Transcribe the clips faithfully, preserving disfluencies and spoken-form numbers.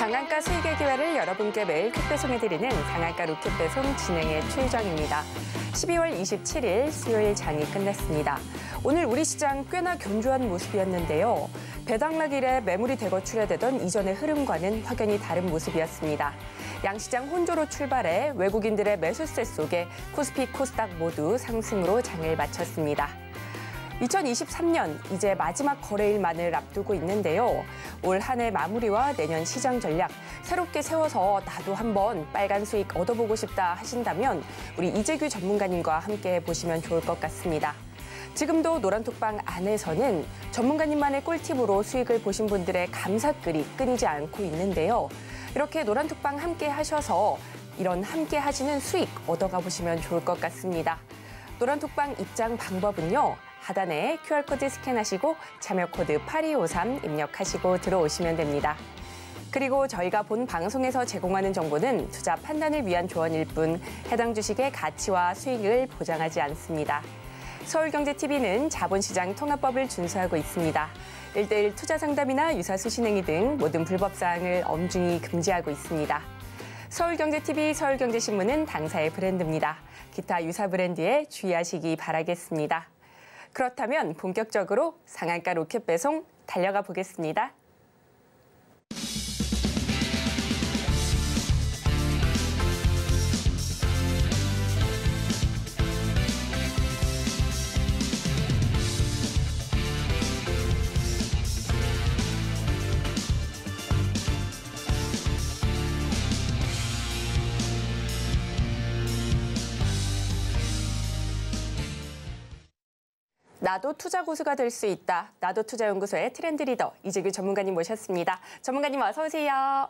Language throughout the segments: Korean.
상한가 수익의 기회를 여러분께 매일 퀵배송해드리는 상한가 로켓배송 진행의 최유정입니다. 십이월 이십칠일 수요일 장이 끝났습니다. 오늘 우리 시장 꽤나 견조한 모습이었는데요. 배당락 이래 매물이 대거 출회되던 이전의 흐름과는 확연히 다른 모습이었습니다. 양시장 혼조로 출발해 외국인들의 매수세 속에 코스피, 코스닥 모두 상승으로 장을 마쳤습니다. 이천이십삼년 이제 마지막 거래일만을 앞두고 있는데요. 올 한 해 마무리와 내년 시장 전략 새롭게 세워서 나도 한번 빨간 수익 얻어보고 싶다 하신다면 우리 이재규 전문가님과 함께 보시면 좋을 것 같습니다. 지금도 노란톡방 안에서는 전문가님만의 꿀팁으로 수익을 보신 분들의 감사글이 끊이지 않고 있는데요. 이렇게 노란톡방 함께 하셔서 이런 함께 하시는 수익 얻어가 보시면 좋을 것 같습니다. 노란톡방 입장 방법은요. 하단에 큐알코드 스캔하시고 참여코드 팔이오삼 입력하시고 들어오시면 됩니다. 그리고 저희가 본 방송에서 제공하는 정보는 투자 판단을 위한 조언일 뿐 해당 주식의 가치와 수익을 보장하지 않습니다. 서울경제티비는 자본시장 통합법을 준수하고 있습니다. 일대일 투자 상담이나 유사 수신행위 등 모든 불법사항을 엄중히 금지하고 있습니다. 서울경제티비, 서울경제신문은 당사의 브랜드입니다. 기타 유사 브랜드에 주의하시기 바라겠습니다. 그렇다면 본격적으로 상한가 로켓 배송 달려가 보겠습니다. 나도 투자 고수가 될 수 있다. 나도 투자연구소의 트렌드 리더 이재규 전문가님 모셨습니다. 전문가님 어서 오세요.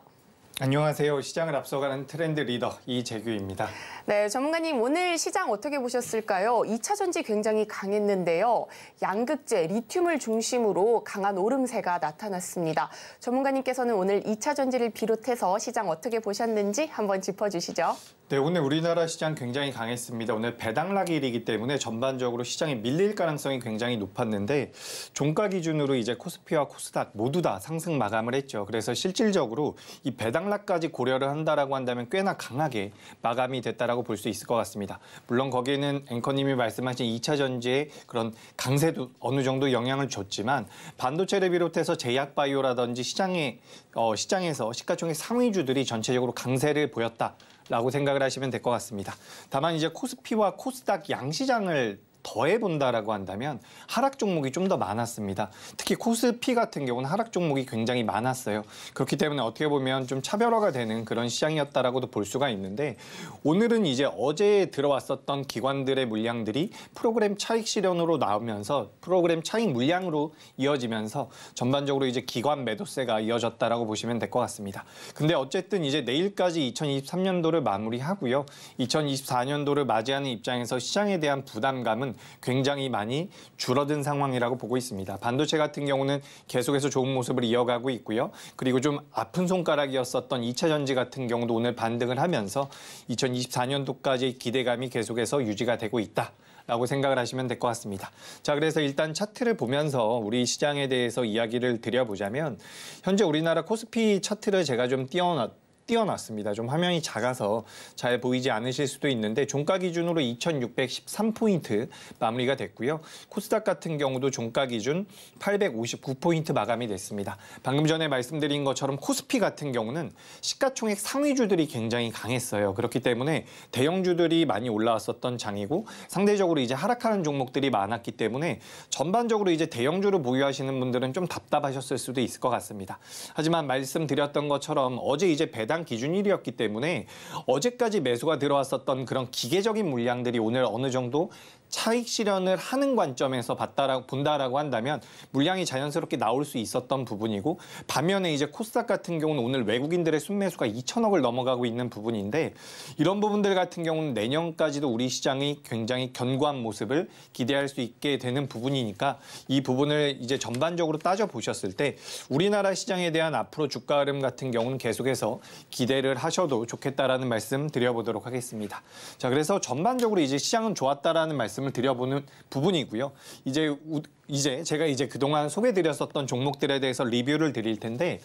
안녕하세요. 시장을 앞서가는 트렌드 리더 이재규입니다. 네, 전문가님 오늘 시장 어떻게 보셨을까요? 이차 전지 굉장히 강했는데요. 양극재, 리튬을 중심으로 강한 오름세가 나타났습니다. 전문가님께서는 오늘 이차 전지를 비롯해서 시장 어떻게 보셨는지 한번 짚어주시죠. 네, 오늘 우리나라 시장 굉장히 강했습니다. 오늘 배당락일이기 때문에 전반적으로 시장이 밀릴 가능성이 굉장히 높았는데 종가 기준으로 이제 코스피와 코스닥 모두 다 상승 마감을 했죠. 그래서 실질적으로 이 배당락까지 고려를 한다라고 한다면 꽤나 강하게 마감이 됐다라고 볼 수 있을 것 같습니다. 물론 거기에는 앵커님이 말씀하신 이차 전지의 그런 강세도 어느 정도 영향을 줬지만 반도체를 비롯해서 제약바이오라든지 시장에 어, 시장에서 시가총액 상위주들이 전체적으로 강세를 보였다. 라고 생각을 하시면 될 것 같습니다. 다만 이제 코스피와 코스닥 양시장을 더해본다라고 한다면 하락 종목이 좀 더 많았습니다. 특히 코스피 같은 경우는 하락 종목이 굉장히 많았어요. 그렇기 때문에 어떻게 보면 좀 차별화가 되는 그런 시장이었다라고도 볼 수가 있는데 오늘은 이제 어제 들어왔었던 기관들의 물량들이 프로그램 차익 실현으로 나오면서 프로그램 차익 물량으로 이어지면서 전반적으로 이제 기관 매도세가 이어졌다라고 보시면 될 것 같습니다. 근데 어쨌든 이제 내일까지 이천이십삼년도를 마무리하고요. 이천이십사년도를 맞이하는 입장에서 시장에 대한 부담감은 굉장히 많이 줄어든 상황이라고 보고 있습니다. 반도체 같은 경우는 계속해서 좋은 모습을 이어가고 있고요. 그리고 좀 아픈 손가락이었었던 이차 전지 같은 경우도 오늘 반등을 하면서 이천이십사년도까지 기대감이 계속해서 유지가 되고 있다. 라고 생각을 하시면 될 것 같습니다. 자, 그래서 일단 차트를 보면서 우리 시장에 대해서 이야기를 드려보자면 현재 우리나라 코스피 차트를 제가 좀 띄워놨 띄어놨습니다. 좀 화면이 작아서 잘 보이지 않으실 수도 있는데 종가 기준으로 이천육백십삼 포인트 마무리가 됐고요. 코스닥 같은 경우도 종가 기준 팔백오십구 포인트 마감이 됐습니다. 방금 전에 말씀드린 것처럼 코스피 같은 경우는 시가총액 상위주들이 굉장히 강했어요. 그렇기 때문에 대형주들이 많이 올라왔었던 장이고 상대적으로 이제 하락하는 종목들이 많았기 때문에 전반적으로 이제 대형주를 보유하시는 분들은 좀 답답하셨을 수도 있을 것 같습니다. 하지만 말씀드렸던 것처럼 어제 이제 배당 기준일이었기 때문에 어제까지 매수가 들어왔었던 그런 기계적인 물량들이 오늘 어느 정도 차익 실현을 하는 관점에서 봤다라고 본다라고 한다면 물량이 자연스럽게 나올 수 있었던 부분이고, 반면에 이제 코스닥 같은 경우는 오늘 외국인들의 순매수가 이천억을 넘어가고 있는 부분인데, 이런 부분들 같은 경우는 내년까지도 우리 시장이 굉장히 견고한 모습을 기대할 수 있게 되는 부분이니까, 이 부분을 이제 전반적으로 따져 보셨을 때 우리나라 시장에 대한 앞으로 주가 흐름 같은 경우는 계속해서 기대를 하셔도 좋겠다라는 말씀 드려보도록 하겠습니다. 자, 그래서 전반적으로 이제 시장은 좋았다라는 말씀 을 드려보는 부분이고요. 이제 우, 이제 제가 이제 그동안 소개드렸었던 종목들에 대해서 리뷰를 드릴 텐데,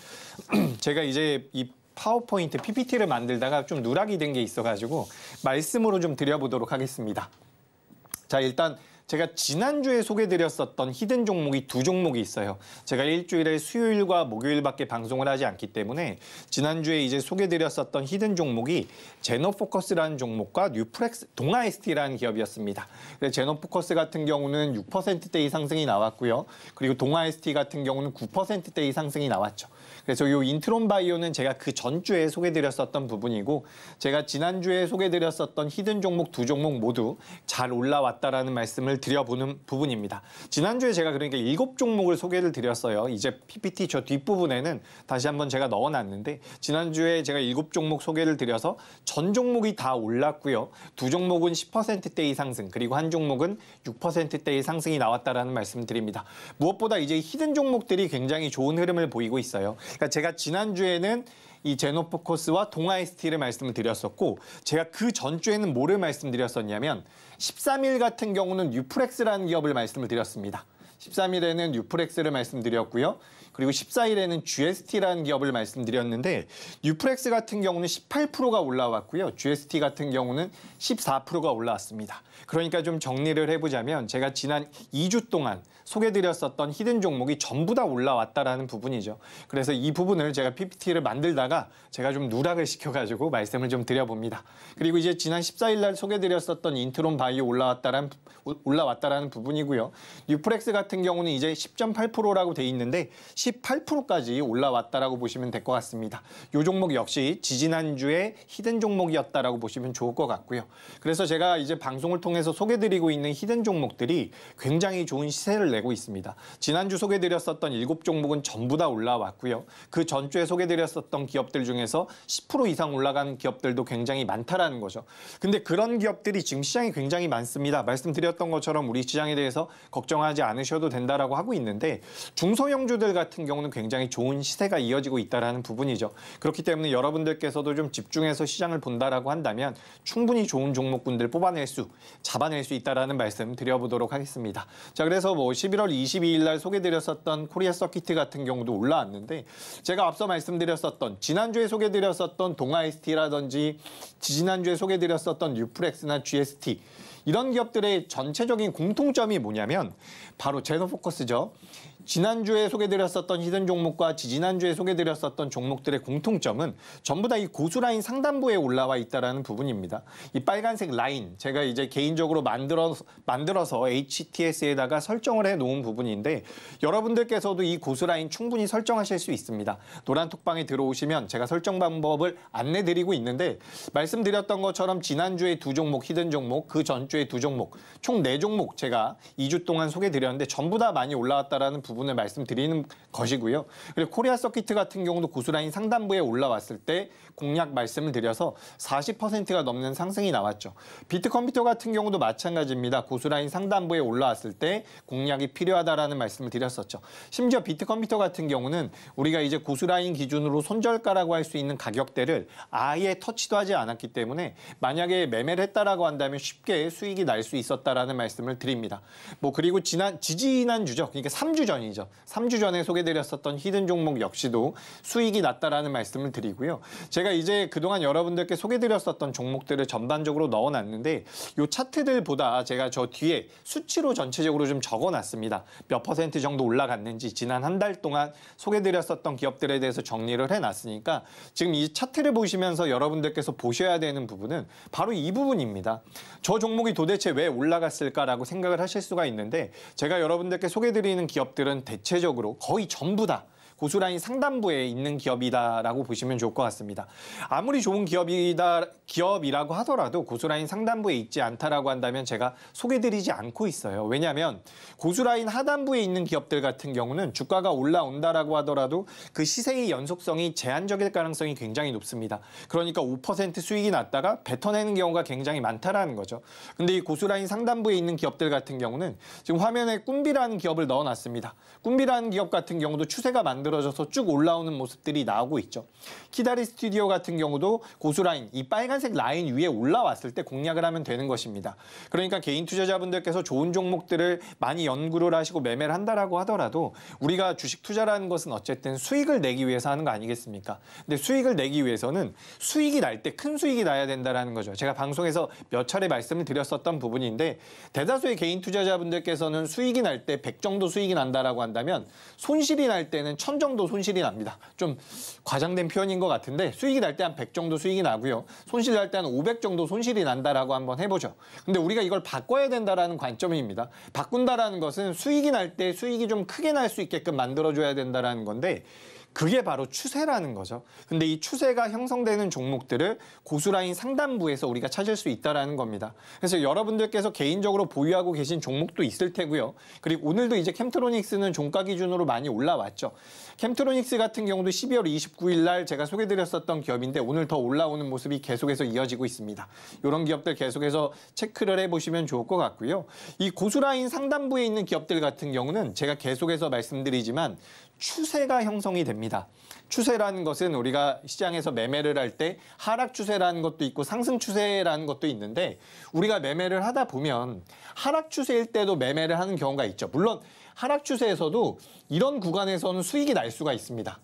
제가 이제 이 파워포인트 피피티를 만들다가 좀 누락이 된 게 있어가지고 말씀으로 좀 드려보도록 하겠습니다. 자, 일단 제가 지난주에 소개드렸었던 히든 종목이 두 종목이 있어요. 제가 일주일에 수요일과 목요일밖에 방송을 하지 않기 때문에 지난주에 이제 소개드렸었던 히든 종목이 제노포커스라는 종목과 뉴프렉스, 동아 에스티라는 기업이었습니다. 제노포커스 같은 경우는 육 퍼센트대의 상승이 나왔고요. 그리고 동아 에스티 같은 경우는 구 퍼센트대의 상승이 나왔죠. 그래서 이 인트론 바이오는 제가 그 전주에 소개드렸었던 부분이고, 제가 지난주에 소개드렸었던 히든 종목 두 종목 모두 잘 올라왔다라는 말씀을 드려보는 부분입니다. 지난주에 제가 그러니까 일곱 종목을 소개를 드렸어요. 이제 피피티 저 뒷부분에는 다시 한번 제가 넣어놨는데, 지난주에 제가 일곱 종목 소개를 드려서 전 종목이 다 올랐고요. 두 종목은 십 퍼센트대의 상승, 그리고 한 종목은 육 퍼센트대의 상승이 나왔다라는 말씀드립니다. 무엇보다 이제 히든 종목들이 굉장히 좋은 흐름을 보이고 있어요. 그러니까 제가 지난주에는 이 제노포커스와 동아 에스티를 말씀을 드렸었고, 제가 그 전주에는 뭐를 말씀드렸었냐면 십삼 일 같은 경우는 뉴프렉스라는 기업을 말씀을 드렸습니다. 십삼 일에는 뉴프렉스를 말씀드렸고요. 그리고 십사 일에는 지에스티라는 기업을 말씀드렸는데, 뉴프렉스 같은 경우는 십팔 퍼센트가 올라왔고요. 지에스티 같은 경우는 십사 퍼센트가 올라왔습니다. 그러니까 좀 정리를 해보자면, 제가 지난 이 주 동안 소개드렸었던 히든 종목이 전부 다 올라왔다라는 부분이죠. 그래서 이 부분을 제가 피피티를 만들다가 제가 좀 누락을 시켜가지고 말씀을 좀 드려봅니다. 그리고 이제 지난 십사 일 날 소개드렸었던 인트론 바이오 올라왔다라는, 올라왔다라는 부분이고요. 뉴프렉스 같은 경우는 이제 십 점 팔 퍼센트라고 돼 있는데 십팔 퍼센트까지 올라왔다라고 보시면 될 것 같습니다. 이 종목 역시 지지난주에 히든 종목이었다라고 보시면 좋을 것 같고요. 그래서 제가 이제 방송을 통해서 소개드리고 있는 히든 종목들이 굉장히 좋은 시세를 내고 있습니다. 지난주 소개드렸었던 일곱 종목은 전부 다 올라왔고요. 그 전주에 소개드렸었던 기업들 중에서 십 퍼센트 이상 올라간 기업들도 굉장히 많다라는 거죠. 근데 그런 기업들이 지금 시장이 굉장히 많습니다. 말씀드렸던 것처럼 우리 시장에 대해서 걱정하지 않으셔도 된다라고 하고 있는데, 중소형주들 같은 경우는 굉장히 좋은 시세가 이어지고 있다라는 부분이죠. 그렇기 때문에 여러분들께서도 좀 집중해서 시장을 본다라고 한다면 충분히 좋은 종목군들 뽑아낼 수, 잡아낼 수 있다라는 말씀 드려보도록 하겠습니다. 자, 그래서 뭐 십일월 이십이일 날 소개드렸었던 코리아써키트 같은 경우도 올라왔는데, 제가 앞서 말씀드렸었던 지난주에 소개드렸었던 동아 에스티라든지 지지난주에 소개드렸었던 뉴프렉스나 지에스티, 이런 기업들의 전체적인 공통점이 뭐냐면 바로 제노포커스죠. 지난주에 소개드렸었던 히든 종목과 지지난주에 소개드렸었던 종목들의 공통점은 전부 다 이 고수라인 상단부에 올라와 있다는 부분입니다. 이 빨간색 라인, 제가 이제 개인적으로 만들어, 만들어서 에이치티에스에다가 설정을 해놓은 부분인데, 여러분들께서도 이 고수라인 충분히 설정하실 수 있습니다. 노란톡방에 들어오시면 제가 설정 방법을 안내드리고 있는데, 말씀드렸던 것처럼 지난주에 두 종목, 히든 종목, 그 전주에 두 종목, 총 네 종목 제가 이 주 동안 소개드렸는데 전부 다 많이 올라왔다는 부분 부분을 말씀드리는 것이고요. 그리고 코리아써키트 같은 경우도 고수라인 상단부에 올라왔을 때 공략 말씀을 드려서 사십 퍼센트가 넘는 상승이 나왔죠. 비트 컴퓨터 같은 경우도 마찬가지입니다. 고수라인 상단부에 올라왔을 때 공략이 필요하다라는 말씀을 드렸었죠. 심지어 비트 컴퓨터 같은 경우는 우리가 이제 고수라인 기준으로 손절가라고 할 수 있는 가격대를 아예 터치도 하지 않았기 때문에 만약에 매매를 했다라고 한다면 쉽게 수익이 날 수 있었다라는 말씀을 드립니다. 뭐 그리고 지난 지지난주죠. 그러니까 삼 주 전이 삼 주 전에 소개드렸었던 히든 종목 역시도 수익이 났다라는 말씀을 드리고요. 제가 이제 그동안 여러분들께 소개드렸었던 종목들을 전반적으로 넣어놨는데, 이 차트들보다 제가 저 뒤에 수치로 전체적으로 좀 적어놨습니다. 몇 퍼센트 정도 올라갔는지 지난 한 달 동안 소개드렸었던 기업들에 대해서 정리를 해놨으니까, 지금 이 차트를 보시면서 여러분들께서 보셔야 되는 부분은 바로 이 부분입니다. 저 종목이 도대체 왜 올라갔을까라고 생각을 하실 수가 있는데, 제가 여러분들께 소개드리는 기업들은 대체적으로 거의 전부 다 고수라인 상단부에 있는 기업이다라고 보시면 좋을 것 같습니다. 아무리 좋은 기업이다, 기업이라고 하더라도 고수라인 상단부에 있지 않다라고 한다면 제가 소개드리지 않고 있어요. 왜냐하면 고수라인 하단부에 있는 기업들 같은 경우는 주가가 올라온다라고 하더라도 그 시세의 연속성이 제한적일 가능성이 굉장히 높습니다. 그러니까 오 퍼센트 수익이 났다가 뱉어내는 경우가 굉장히 많다라는 거죠. 근데 이 고수라인 상단부에 있는 기업들 같은 경우는 지금 화면에 꿈비라는 기업을 넣어놨습니다. 꿈비라는 기업 같은 경우도 추세가 만들어져서 쭉 올라오는 모습들이 나오고 있죠. 키다리 스튜디오 같은 경우도 고수라인, 이 빨간색 라인 위에 올라왔을 때 공략을 하면 되는 것입니다. 그러니까 개인 투자자분들께서 좋은 종목들을 많이 연구를 하시고 매매를 한다라고 하더라도 우리가 주식 투자라는 것은 어쨌든 수익을 내기 위해서 하는 거 아니겠습니까? 근데 수익을 내기 위해서는 수익이 날 때 큰 수익이 나야 된다라는 거죠. 제가 방송에서 몇 차례 말씀을 드렸었던 부분인데 대다수의 개인 투자자분들께서는 수익이 날 때 백 정도 수익이 난다라고 한다면 손실이 날 때는 천 정도 손실이 납니다. 좀 과장된 표현인 것 같은데 수익이 날 때 한 백 정도 수익이 나고요. 손실 날 때 한 오백 정도 손실이 난다라고 한번 해보죠. 근데 우리가 이걸 바꿔야 된다라는 관점입니다. 바꾼다라는 것은 수익이 날 때 수익이 좀 크게 날 수 있게끔 만들어줘야 된다라는 건데 그게 바로 추세라는 거죠. 근데 이 추세가 형성되는 종목들을 고수라인 상단부에서 우리가 찾을 수 있다는 겁니다. 그래서 여러분들께서 개인적으로 보유하고 계신 종목도 있을 테고요. 그리고 오늘도 이제 캠트로닉스는 종가 기준으로 많이 올라왔죠. 캠트로닉스 같은 경우도 십이월 이십구일 날 제가 소개드렸었던 기업인데 오늘 더 올라오는 모습이 계속해서 이어지고 있습니다. 이런 기업들 계속해서 체크를 해보시면 좋을 것 같고요. 이 고수라인 상단부에 있는 기업들 같은 경우는 제가 계속해서 말씀드리지만 추세가 형성이 됩니다. 추세라는 것은 우리가 시장에서 매매를 할 때 하락 추세라는 것도 있고 상승 추세라는 것도 있는데 우리가 매매를 하다 보면 하락 추세일 때도 매매를 하는 경우가 있죠. 물론 하락 추세에서도 이런 구간에서는 수익이 날 수가 있습니다.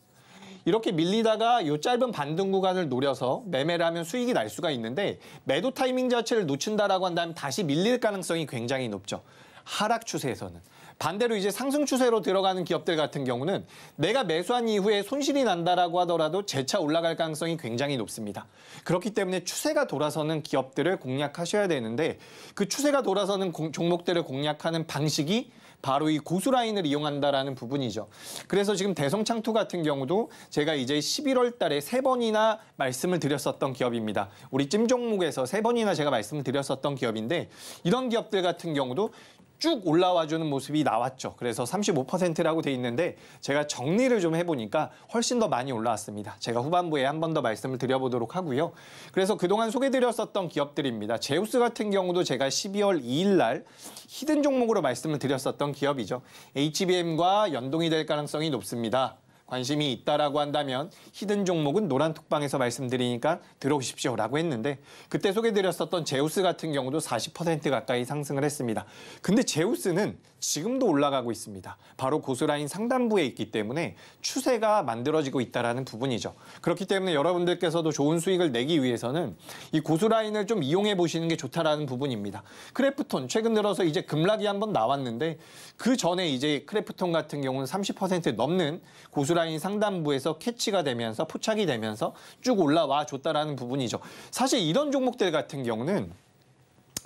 이렇게 밀리다가 이 짧은 반등 구간을 노려서 매매를 하면 수익이 날 수가 있는데 매도 타이밍 자체를 놓친다라고 한다면 다시 밀릴 가능성이 굉장히 높죠. 하락 추세에서는. 반대로 이제 상승 추세로 들어가는 기업들 같은 경우는 내가 매수한 이후에 손실이 난다라고 하더라도 재차 올라갈 가능성이 굉장히 높습니다. 그렇기 때문에 추세가 돌아서는 기업들을 공략하셔야 되는데 그 추세가 돌아서는 공, 종목들을 공략하는 방식이 바로 이 고수라인을 이용한다라는 부분이죠. 그래서 지금 대성창투 같은 경우도 제가 이제 십일월 달에 세 번이나 말씀을 드렸었던 기업입니다. 우리 찜 종목에서 세 번이나 제가 말씀을 드렸었던 기업인데 이런 기업들 같은 경우도 쭉 올라와주는 모습이 나왔죠. 그래서 삼십오 퍼센트라고 돼 있는데 제가 정리를 좀 해보니까 훨씬 더 많이 올라왔습니다. 제가 후반부에 한 번 더 말씀을 드려보도록 하고요. 그래서 그동안 소개드렸었던 기업들입니다. 제우스 같은 경우도 제가 십이월 이일 날 히든 종목으로 말씀을 드렸었던 기업이죠. 에이치비엠과 연동이 될 가능성이 높습니다. 관심이 있다라고 한다면 히든 종목은 노란 톡방에서 말씀드리니까 들어오십시오라고 했는데 그때 소개드렸었던 제우스 같은 경우도 사십 퍼센트 가까이 상승을 했습니다. 근데 제우스는 지금도 올라가고 있습니다. 바로 고수라인 상단부에 있기 때문에 추세가 만들어지고 있다는 부분이죠. 그렇기 때문에 여러분들께서도 좋은 수익을 내기 위해서는 이 고수라인을 좀 이용해 보시는 게 좋다라는 부분입니다. 크래프톤 최근 들어서 이제 급락이 한번 나왔는데 그 전에 이제 크래프톤 같은 경우는 삼십 퍼센트 넘는 고수라인 상단부에서 캐치가 되면서 포착이 되면서 쭉 올라와 줬다라는 부분이죠. 사실 이런 종목들 같은 경우는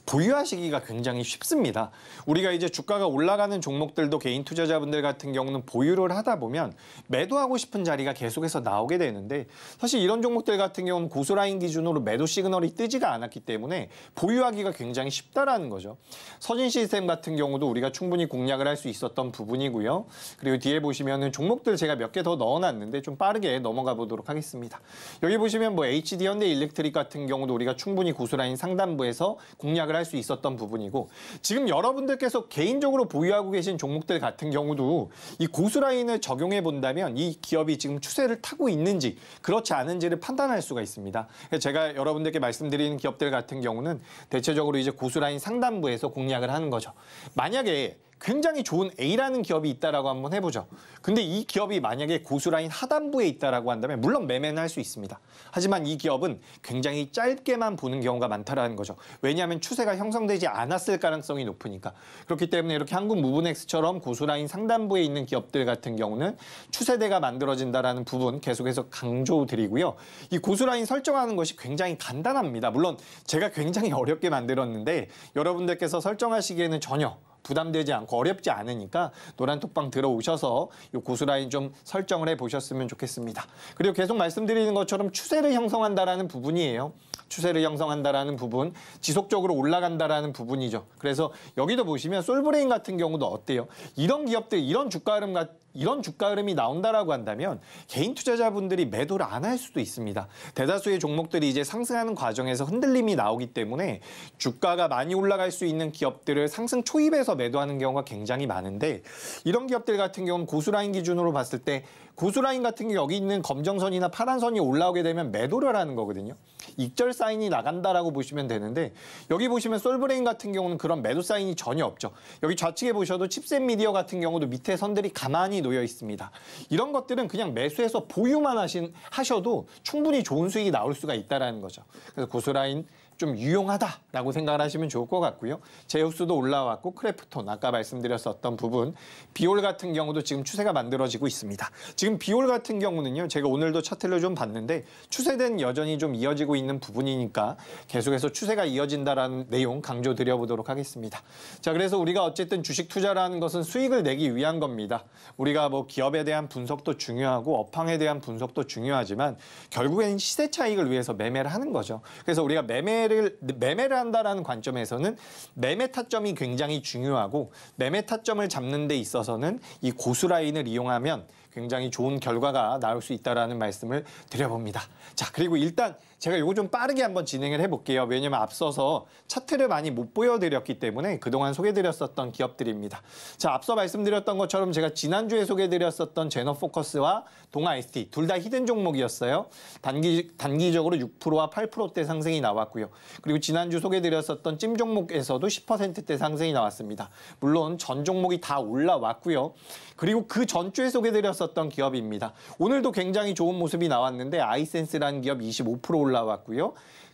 보유하시기가 굉장히 쉽습니다. 우리가 이제 주가가 올라가는 종목들도 개인 투자자분들 같은 경우는 보유를 하다 보면 매도하고 싶은 자리가 계속해서 나오게 되는데 사실 이런 종목들 같은 경우는 고수라인 기준으로 매도 시그널이 뜨지가 않았기 때문에 보유하기가 굉장히 쉽다라는 거죠. 서진 시스템 같은 경우도 우리가 충분히 공략을 할 수 있었던 부분이고요. 그리고 뒤에 보시면은 종목들 제가 몇 개 더 넣어놨는데 좀 빠르게 넘어가 보도록 하겠습니다. 여기 보시면 뭐 에이치디 현대 일렉트릭 같은 경우도 우리가 충분히 고수라인 상단부에서 공략을 할 수 있었던 부분이고 지금 여러분들께서 개인적으로 보유하고 계신 종목들 같은 경우도 이 고수라인을 적용해 본다면 이 기업이 지금 추세를 타고 있는지 그렇지 않은지를 판단할 수가 있습니다. 제가 여러분들께 말씀드리는 기업들 같은 경우는 대체적으로 이제 고수라인 상단부에서 공략을 하는 거죠. 만약에 굉장히 좋은 A라는 기업이 있다라고 한번 해보죠. 근데 이 기업이 만약에 고수라인 하단부에 있다라고 한다면 물론 매매는 할 수 있습니다. 하지만 이 기업은 굉장히 짧게만 보는 경우가 많다라는 거죠. 왜냐하면 추세가 형성되지 않았을 가능성이 높으니까. 그렇기 때문에 이렇게 한국 무브넥스처럼 고수라인 상단부에 있는 기업들 같은 경우는 추세대가 만들어진다라는 부분 계속해서 강조드리고요. 이 고수라인 설정하는 것이 굉장히 간단합니다. 물론 제가 굉장히 어렵게 만들었는데 여러분들께서 설정하시기에는 전혀 부담되지 않고 어렵지 않으니까 노란톡방 들어오셔서 이 고수라인 좀 설정을 해보셨으면 좋겠습니다. 그리고 계속 말씀드리는 것처럼 추세를 형성한다라는 부분이에요. 추세를 형성한다라는 부분, 지속적으로 올라간다라는 부분이죠. 그래서 여기도 보시면 솔브레인 같은 경우도 어때요? 이런 기업들, 이런 주가 흐름 같은 이런 주가 흐름이 나온다라고 한다면 개인 투자자분들이 매도를 안 할 수도 있습니다. 대다수의 종목들이 이제 상승하는 과정에서 흔들림이 나오기 때문에 주가가 많이 올라갈 수 있는 기업들을 상승 초입에서 매도하는 경우가 굉장히 많은데, 이런 기업들 같은 경우는 고수라인 기준으로 봤을 때 고수라인 같은 경우 여기 있는 검정선이나 파란선이 올라오게 되면 매도를 하는 거거든요. 익절 사인이 나간다라고 보시면 되는데, 여기 보시면 솔브레인 같은 경우는 그런 매도 사인이 전혀 없죠. 여기 좌측에 보셔도 칩셋 미디어 같은 경우도 밑에 선들이 가만히 놓여 있습니다. 이런 것들은 그냥 매수해서 보유만 하신, 하셔도 충분히 좋은 수익이 나올 수가 있다는 거죠. 그래서 고수라인 좀 유용하다라고 생각을 하시면 좋을 것 같고요. 제우스도 올라왔고, 크래프톤 아까 말씀드렸었던 부분, 비올 같은 경우도 지금 추세가 만들어지고 있습니다. 지금 비올 같은 경우는요, 제가 오늘도 차트를 좀 봤는데 추세는 여전히 좀 이어지고 있는 부분이니까 계속해서 추세가 이어진다라는 내용 강조드려보도록 하겠습니다. 자, 그래서 우리가 어쨌든 주식 투자라는 것은 수익을 내기 위한 겁니다. 우리가 뭐 기업에 대한 분석도 중요하고 업황에 대한 분석도 중요하지만 결국엔 시세 차익을 위해서 매매를 하는 거죠. 그래서 우리가 매매 를 매매를 한다라는 관점에서는 매매 타점이 굉장히 중요하고, 매매 타점을 잡는 데 있어서는 이 고수라인을 이용하면 굉장히 좋은 결과가 나올 수 있다라는 말씀을 드려봅니다. 자, 그리고 일단 제가 이거 좀 빠르게 한번 진행을 해볼게요. 왜냐면 앞서서 차트를 많이 못 보여드렸기 때문에 그동안 소개드렸었던 기업들입니다. 자, 앞서 말씀드렸던 것처럼 제가 지난주에 소개드렸었던 제노포커스와 동아 에스티 둘 다 히든 종목이었어요. 단기, 단기적으로 육 퍼센트와 팔 퍼센트대 상승이 나왔고요. 그리고 지난주 소개드렸었던 찜 종목에서도 십 퍼센트대 상승이 나왔습니다. 물론 전 종목이 다 올라왔고요. 그리고 그 전주에 소개드렸었던 던 기업입니다. 오늘도 굉장히 좋은 모습이 나왔는데 아이센스라는 기업 이십오 퍼센트 올라왔고요.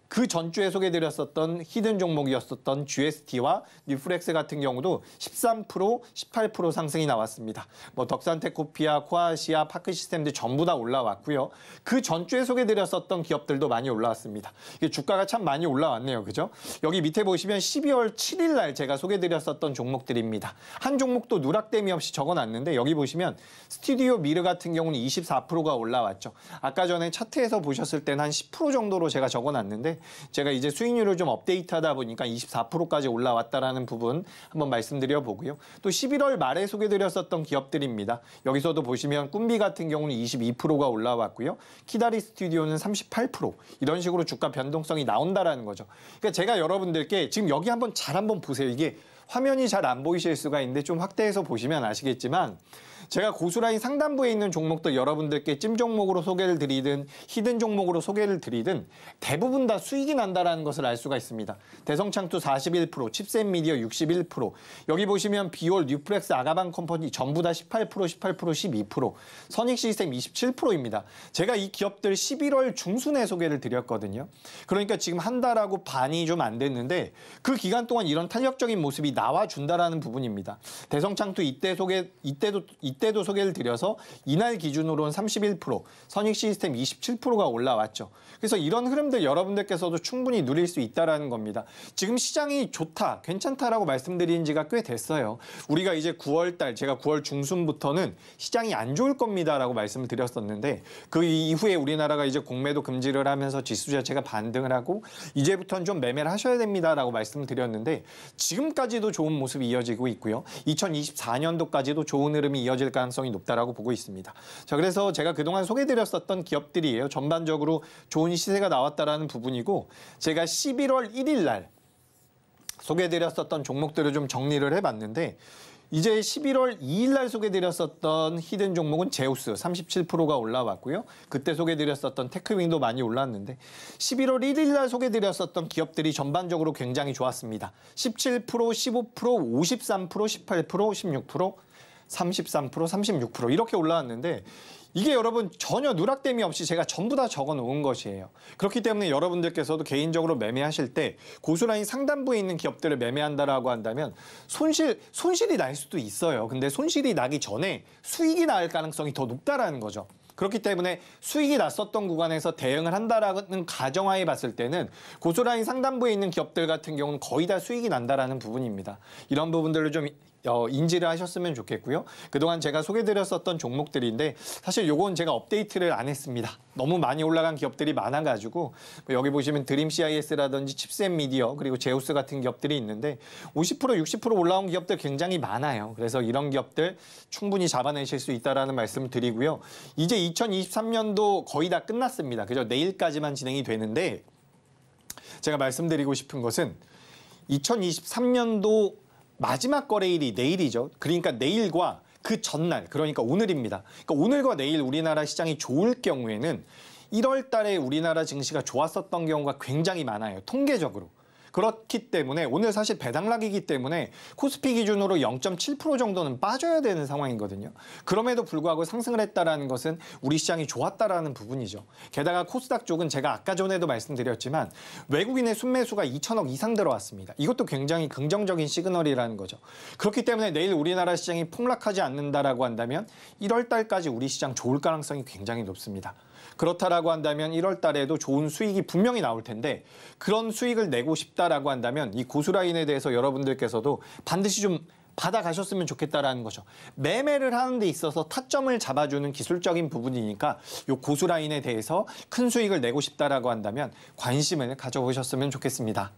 그 전주에 소개드렸었던 히든 종목이었었던 지에스티와 뉴프렉스 같은 경우도 십삼 퍼센트, 십팔 퍼센트 상승이 나왔습니다. 뭐 덕산테코피아, 코아시아, 파크 시스템들 전부 다 올라왔고요. 그 전주에 소개드렸었던 기업들도 많이 올라왔습니다. 이게 주가가 참 많이 올라왔네요. 그죠? 여기 밑에 보시면 십이월 칠일 날 제가 소개드렸었던 종목들입니다. 한 종목도 누락됨이 없이 적어놨는데 여기 보시면 스튜디오 미르 같은 경우는 이십사 퍼센트가 올라왔죠. 아까 전에 차트에서 보셨을 때는 한 십 퍼센트 정도로 제가 적어놨는데 제가 이제 수익률을 좀 업데이트하다 보니까 이십사 퍼센트까지 올라왔다라는 부분 한번 말씀드려보고요. 또 십일월 말에 소개드렸었던 기업들입니다. 여기서도 보시면 꿈비 같은 경우는 이십이 퍼센트가 올라왔고요. 키다리 스튜디오는 삼십팔 퍼센트, 이런 식으로 주가 변동성이 나온다라는 거죠. 그러니까 제가 여러분들께 지금 여기 한번 잘 한번 보세요. 이게 화면이 잘 안 보이실 수가 있는데 좀 확대해서 보시면 아시겠지만 제가 고수라인 상단부에 있는 종목도 여러분들께 찜 종목으로 소개를 드리든 히든 종목으로 소개를 드리든 대부분 다 수익이 난다라는 것을 알 수가 있습니다. 대성창투 사십일 퍼센트, 칩셋 미디어 육십일 퍼센트, 여기 보시면 비올, 뉴프렉스, 아가방 컴퍼니 전부 다 십팔 퍼센트, 십팔 퍼센트, 십이 퍼센트, 선익 시스템 이십칠 퍼센트입니다. 제가 이 기업들 십일월 중순에 소개를 드렸거든요. 그러니까 지금 한 달하고 반이 좀 안 됐는데 그 기간 동안 이런 탄력적인 모습이 나와준다라는 부분입니다. 대성창투 이때 소개, 이때도 이때도 소개를 드려서 이날 기준으로는 삼십일 퍼센트, 선익 시스템 이십칠 퍼센트가 올라왔죠. 그래서 이런 흐름들 여러분들께서도 충분히 누릴 수 있다라는 겁니다. 지금 시장이 좋다, 괜찮다라고 말씀드린 지가 꽤 됐어요. 우리가 이제 구월 달, 제가 구월 중순부터는 시장이 안 좋을 겁니다라고 말씀을 드렸었는데 그 이후에 우리나라가 이제 공매도 금지를 하면서 지수 자체가 반등을 하고 이제부터는 좀 매매를 하셔야 됩니다라고 말씀을 드렸는데 지금까지도 좋은 모습이 이어지고 있고요. 이천이십사 년도까지도 좋은 흐름이 이어질 가능성이 높다라고 보고 있습니다. 자, 그래서 제가 그동안 소개드렸었던 기업들이에요. 전반적으로 좋은 시세가 나왔다라는 부분이고, 제가 십일월 일일 날 소개드렸었던 종목들을 좀 정리를 해봤는데 이제 십일월 이일 날 소개드렸었던 히든 종목은 제우스 삼십칠 퍼센트가 올라왔고요. 그때 소개드렸었던 테크윙도 많이 올랐는데 십일월 일일 날 소개드렸었던 기업들이 전반적으로 굉장히 좋았습니다. 십칠 퍼센트, 십오 퍼센트, 오십삼 퍼센트, 십팔 퍼센트, 십육 퍼센트, 삼십삼 퍼센트, 삼십육 퍼센트 이렇게 올라왔는데 이게 여러분 전혀 누락됨이 없이 제가 전부 다 적어놓은 것이에요. 그렇기 때문에 여러분들께서도 개인적으로 매매하실 때 고수라인 상단부에 있는 기업들을 매매한다라고 한다면 손실, 손실이 날 수도 있어요. 근데 손실이 나기 전에 수익이 날 가능성이 더 높다라는 거죠. 그렇기 때문에 수익이 났었던 구간에서 대응을 한다라는 가정하에 봤을 때는 고소라인 상단부에 있는 기업들 같은 경우는 거의 다 수익이 난다라는 부분입니다. 이런 부분들을 좀 어, 인지를 하셨으면 좋겠고요. 그동안 제가 소개드렸었던 종목들인데 사실 요건 제가 업데이트를 안 했습니다. 너무 많이 올라간 기업들이 많아가지고 여기 보시면 드림 씨아이에스라든지 칩셋 미디어 그리고 제우스 같은 기업들이 있는데 오십 퍼센트 육십 퍼센트 올라온 기업들 굉장히 많아요. 그래서 이런 기업들 충분히 잡아내실 수 있다라는 말씀을 드리고요. 이제 이천이십삼 년도 거의 다 끝났습니다. 그죠? 내일까지만 진행이 되는데 제가 말씀드리고 싶은 것은 이천이십삼 년도 마지막 거래일이 내일이죠. 그러니까 내일과 그 전날, 그러니까 오늘입니다. 그러니까 오늘과 내일 우리나라 시장이 좋을 경우에는 일월 달에 우리나라 증시가 좋았었던 경우가 굉장히 많아요. 통계적으로. 그렇기 때문에 오늘 사실 배당락이기 때문에 코스피 기준으로 영 점 칠 퍼센트 정도는 빠져야 되는 상황이거든요. 그럼에도 불구하고 상승을 했다라는 것은 우리 시장이 좋았다라는 부분이죠. 게다가 코스닥 쪽은 제가 아까 전에도 말씀드렸지만 외국인의 순매수가 이천억 이상 들어왔습니다. 이것도 굉장히 긍정적인 시그널이라는 거죠. 그렇기 때문에 내일 우리나라 시장이 폭락하지 않는다라고 한다면 일월 달까지 우리 시장 좋을 가능성이 굉장히 높습니다. 그렇다라고 한다면 일월 달에도 좋은 수익이 분명히 나올 텐데 그런 수익을 내고 싶다라고 한다면 이 고수라인에 대해서 여러분들께서도 반드시 좀 받아가셨으면 좋겠다라는 거죠. 매매를 하는 데 있어서 타점을 잡아주는 기술적인 부분이니까 이 고수라인에 대해서 큰 수익을 내고 싶다라고 한다면 관심을 가져보셨으면 좋겠습니다.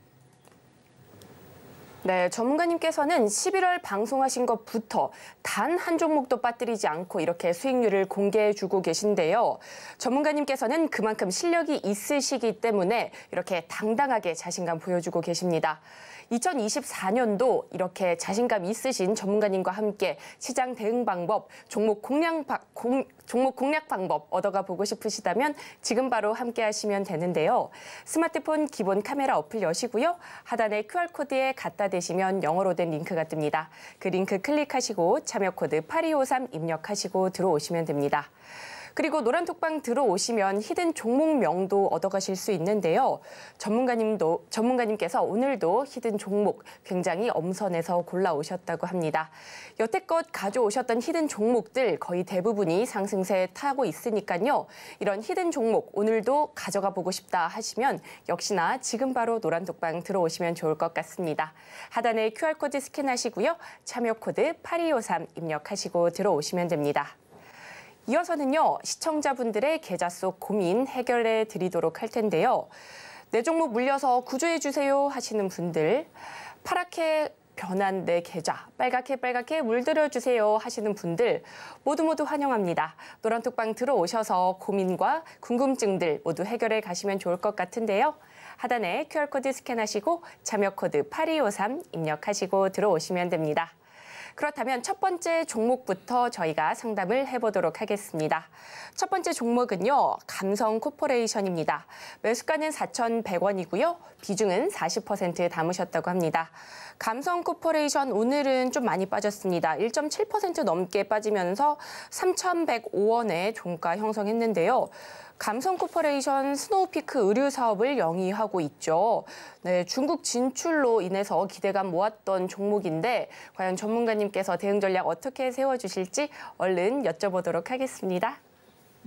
네, 전문가님께서는 십일월 방송하신 것부터 단 한 종목도 빠뜨리지 않고 이렇게 수익률을 공개해주고 계신데요. 전문가님께서는 그만큼 실력이 있으시기 때문에 이렇게 당당하게 자신감 보여주고 계십니다. 이천이십사 년도 이렇게 자신감 있으신 전문가님과 함께 시장 대응 방법, 종목 공략, 공, 종목 공략 방법 얻어가 보고 싶으시다면 지금 바로 함께 하시면 되는데요. 스마트폰 기본 카메라 어플 여시고요. 하단에 큐알코드에 갖다 대시면 영어로 된 링크가 뜹니다. 그 링크 클릭하시고 참여 코드 팔이오삼 입력하시고 들어오시면 됩니다. 그리고 노란톡방 들어오시면 히든 종목명도 얻어가실 수 있는데요. 전문가님도, 전문가님께서 오늘도 히든 종목 굉장히 엄선해서 골라오셨다고 합니다. 여태껏 가져오셨던 히든 종목들 거의 대부분이 상승세에 타고 있으니까요. 이런 히든 종목 오늘도 가져가 보고 싶다 하시면 역시나 지금 바로 노란톡방 들어오시면 좋을 것 같습니다. 하단에 큐알코드 스캔하시고요. 참여 코드 팔이오삼 입력하시고 들어오시면 됩니다. 이어서는요, 시청자분들의 계좌 속 고민 해결해 드리도록 할 텐데요. 내 종목 물려서 구조해 주세요 하시는 분들, 파랗게 변한 내 계좌, 빨갛게 빨갛게 물들여 주세요 하시는 분들 모두 모두 환영합니다. 노란톡방 들어오셔서 고민과 궁금증들 모두 해결해 가시면 좋을 것 같은데요. 하단에 큐알코드 스캔하시고 참여 코드 팔이오삼 입력하시고 들어오시면 됩니다. 그렇다면 첫 번째 종목부터 저희가 상담을 해보도록 하겠습니다. 첫 번째 종목은요, 감성 코퍼레이션입니다. 매수가는 사천백 원이고요. 비중은 사십 퍼센트에 담으셨다고 합니다. 감성 코퍼레이션 오늘은 좀 많이 빠졌습니다. 일 점 칠 퍼센트 넘게 빠지면서 삼천백오 원에 종가 형성했는데요. 감성 코퍼레이션 스노우피크 의류 사업을 영위하고 있죠. 네, 중국 진출로 인해서 기대감 모았던 종목인데 과연 전문가님께서 대응 전략 어떻게 세워주실지 얼른 여쭤보도록 하겠습니다.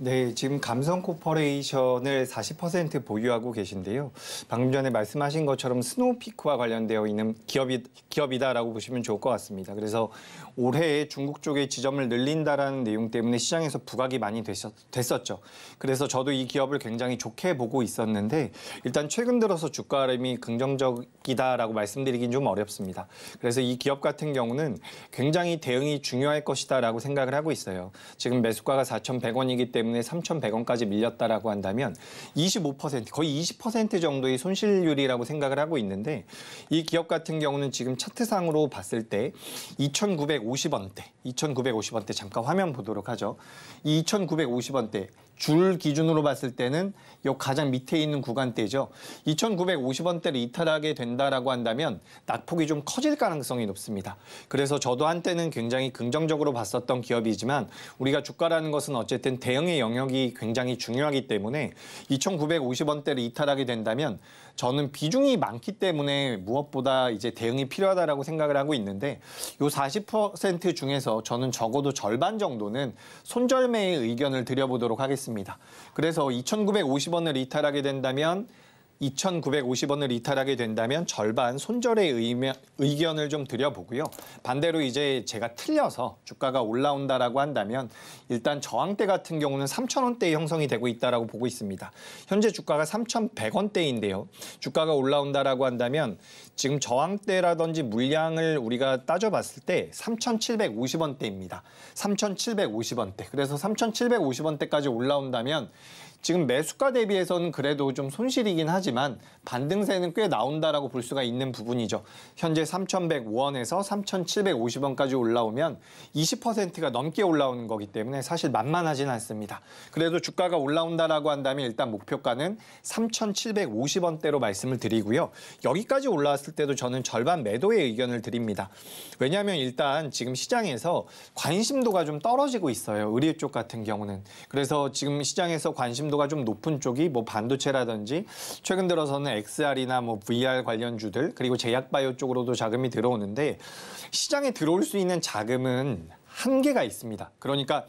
네, 지금 감성 코퍼레이션을 사십 퍼센트 보유하고 계신데요. 방금 전에 말씀하신 것처럼 스노우피크와 관련되어 있는 기업이, 기업이다라고 보시면 좋을 것 같습니다. 그래서 올해에 중국 쪽의 지점을 늘린다라는 내용 때문에 시장에서 부각이 많이 됐었, 됐었죠. 그래서 저도 이 기업을 굉장히 좋게 보고 있었는데 일단 최근 들어서 주가 흐름이 긍정적이다라고 말씀드리긴 좀 어렵습니다. 그래서 이 기업 같은 경우는 굉장히 대응이 중요할 것이다라고 생각을 하고 있어요. 지금 매수가가 사천백 원이기 때문에 삼천백 원까지 밀렸다라고 한다면 이십오 퍼센트, 거의 이십 퍼센트 정도의 손실률이라고 생각을 하고 있는데 이 기업 같은 경우는 지금 차트상으로 봤을 때 이천구백오십 원대, 이천구백오십 원대 잠깐 화면 보도록 하죠. 이 이천구백오십 원대 줄 기준으로 봤을 때는 요 가장 밑에 있는 구간대죠. 이천구백오십 원대를 이탈하게 된다라고 한다면 낙폭이 좀 커질 가능성이 높습니다. 그래서 저도 한때는 굉장히 긍정적으로 봤었던 기업이지만 우리가 주가라는 것은 어쨌든 대응에 판매의 영역이 굉장히 중요하기 때문에 이천구백오십 원대를 이탈하게 된다면 저는 비중이 많기 때문에 무엇보다 이제 대응이 필요하다라고 생각을 하고 있는데 이 사십 퍼센트 중에서 저는 적어도 절반 정도는 손절매의 의견을 드려보도록 하겠습니다. 그래서 이천구백오십 원을 이탈하게 된다면 이천구백오십 원을 이탈하게 된다면 절반 손절의 의미, 의견을 좀 드려보고요. 반대로 이제 제가 틀려서 주가가 올라온다라고 한다면 일단 저항대 같은 경우는 삼천 원대에 형성이 되고 있다라고 보고 있습니다. 현재 주가가 삼천백 원대인데요. 주가가 올라온다라고 한다면 지금 저항대라든지 물량을 우리가 따져봤을 때 삼천칠백오십 원대입니다. 삼천칠백오십 원대. 그래서 삼천칠백오십 원대까지 올라온다면 지금 매수가 대비해서는 그래도 좀 손실이긴 하지만 반등세는 꽤 나온다라고 볼 수가 있는 부분이죠. 현재 삼천백오 원에서 삼천칠백오십 원까지 올라오면 이십 퍼센트가 넘게 올라오는 거기 때문에 사실 만만하진 않습니다. 그래도 주가가 올라온다라고 한다면 일단 목표가는 삼천칠백오십 원대로 말씀을 드리고요. 여기까지 올라왔을 때도 저는 절반 매도의 의견을 드립니다. 왜냐하면 일단 지금 시장에서 관심도가 좀 떨어지고 있어요. 의류 쪽 같은 경우는. 그래서 지금 시장에서 관심 도가 좀 높은 쪽이 뭐 반도체라든지 최근 들어서는 엑스알이나 뭐 브이알 관련주들 그리고 제약바이오 쪽으로도 자금이 들어오는데 시장에 들어올 수 있는 자금은 한계가 있습니다. 그러니까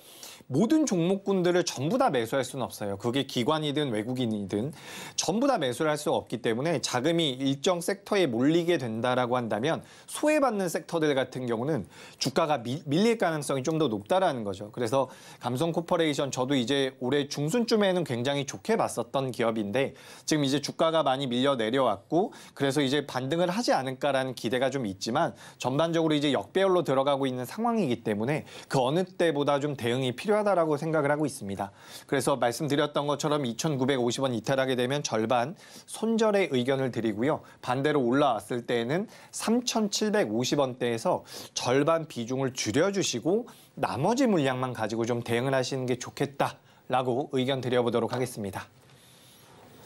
모든 종목군들을 전부 다 매수할 수는 없어요. 그게 기관이든 외국인이든 전부 다 매수를 할 수가 없기 때문에 자금이 일정 섹터에 몰리게 된다라고 한다면 소외받는 섹터들 같은 경우는 주가가 미, 밀릴 가능성이 좀 더 높다라는 거죠. 그래서 감성 코퍼레이션 저도 이제 올해 중순쯤에는 굉장히 좋게 봤었던 기업인데 지금 이제 주가가 많이 밀려 내려왔고 그래서 이제 반등을 하지 않을까라는 기대가 좀 있지만 전반적으로 이제 역배열로 들어가고 있는 상황이기 때문에 그 어느 때보다 좀 대응이 필요합니다. 라고 생각을 하고 있습니다. 그래서 말씀드렸던 것처럼 이천구백오십 원 이탈하게 되면 절반 손절의 의견을 드리고요. 반대로 올라왔을 때에는 삼천칠백오십 원대에서 절반 비중을 줄여주시고 나머지 물량만 가지고 좀 대응을 하시는 게 좋겠다라고 의견 드려보도록 하겠습니다.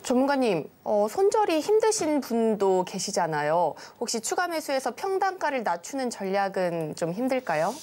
전문가님, 어, 손절이 힘드신 분도 계시잖아요. 혹시 추가 매수에서 평단가를 낮추는 전략은 좀 힘들까요?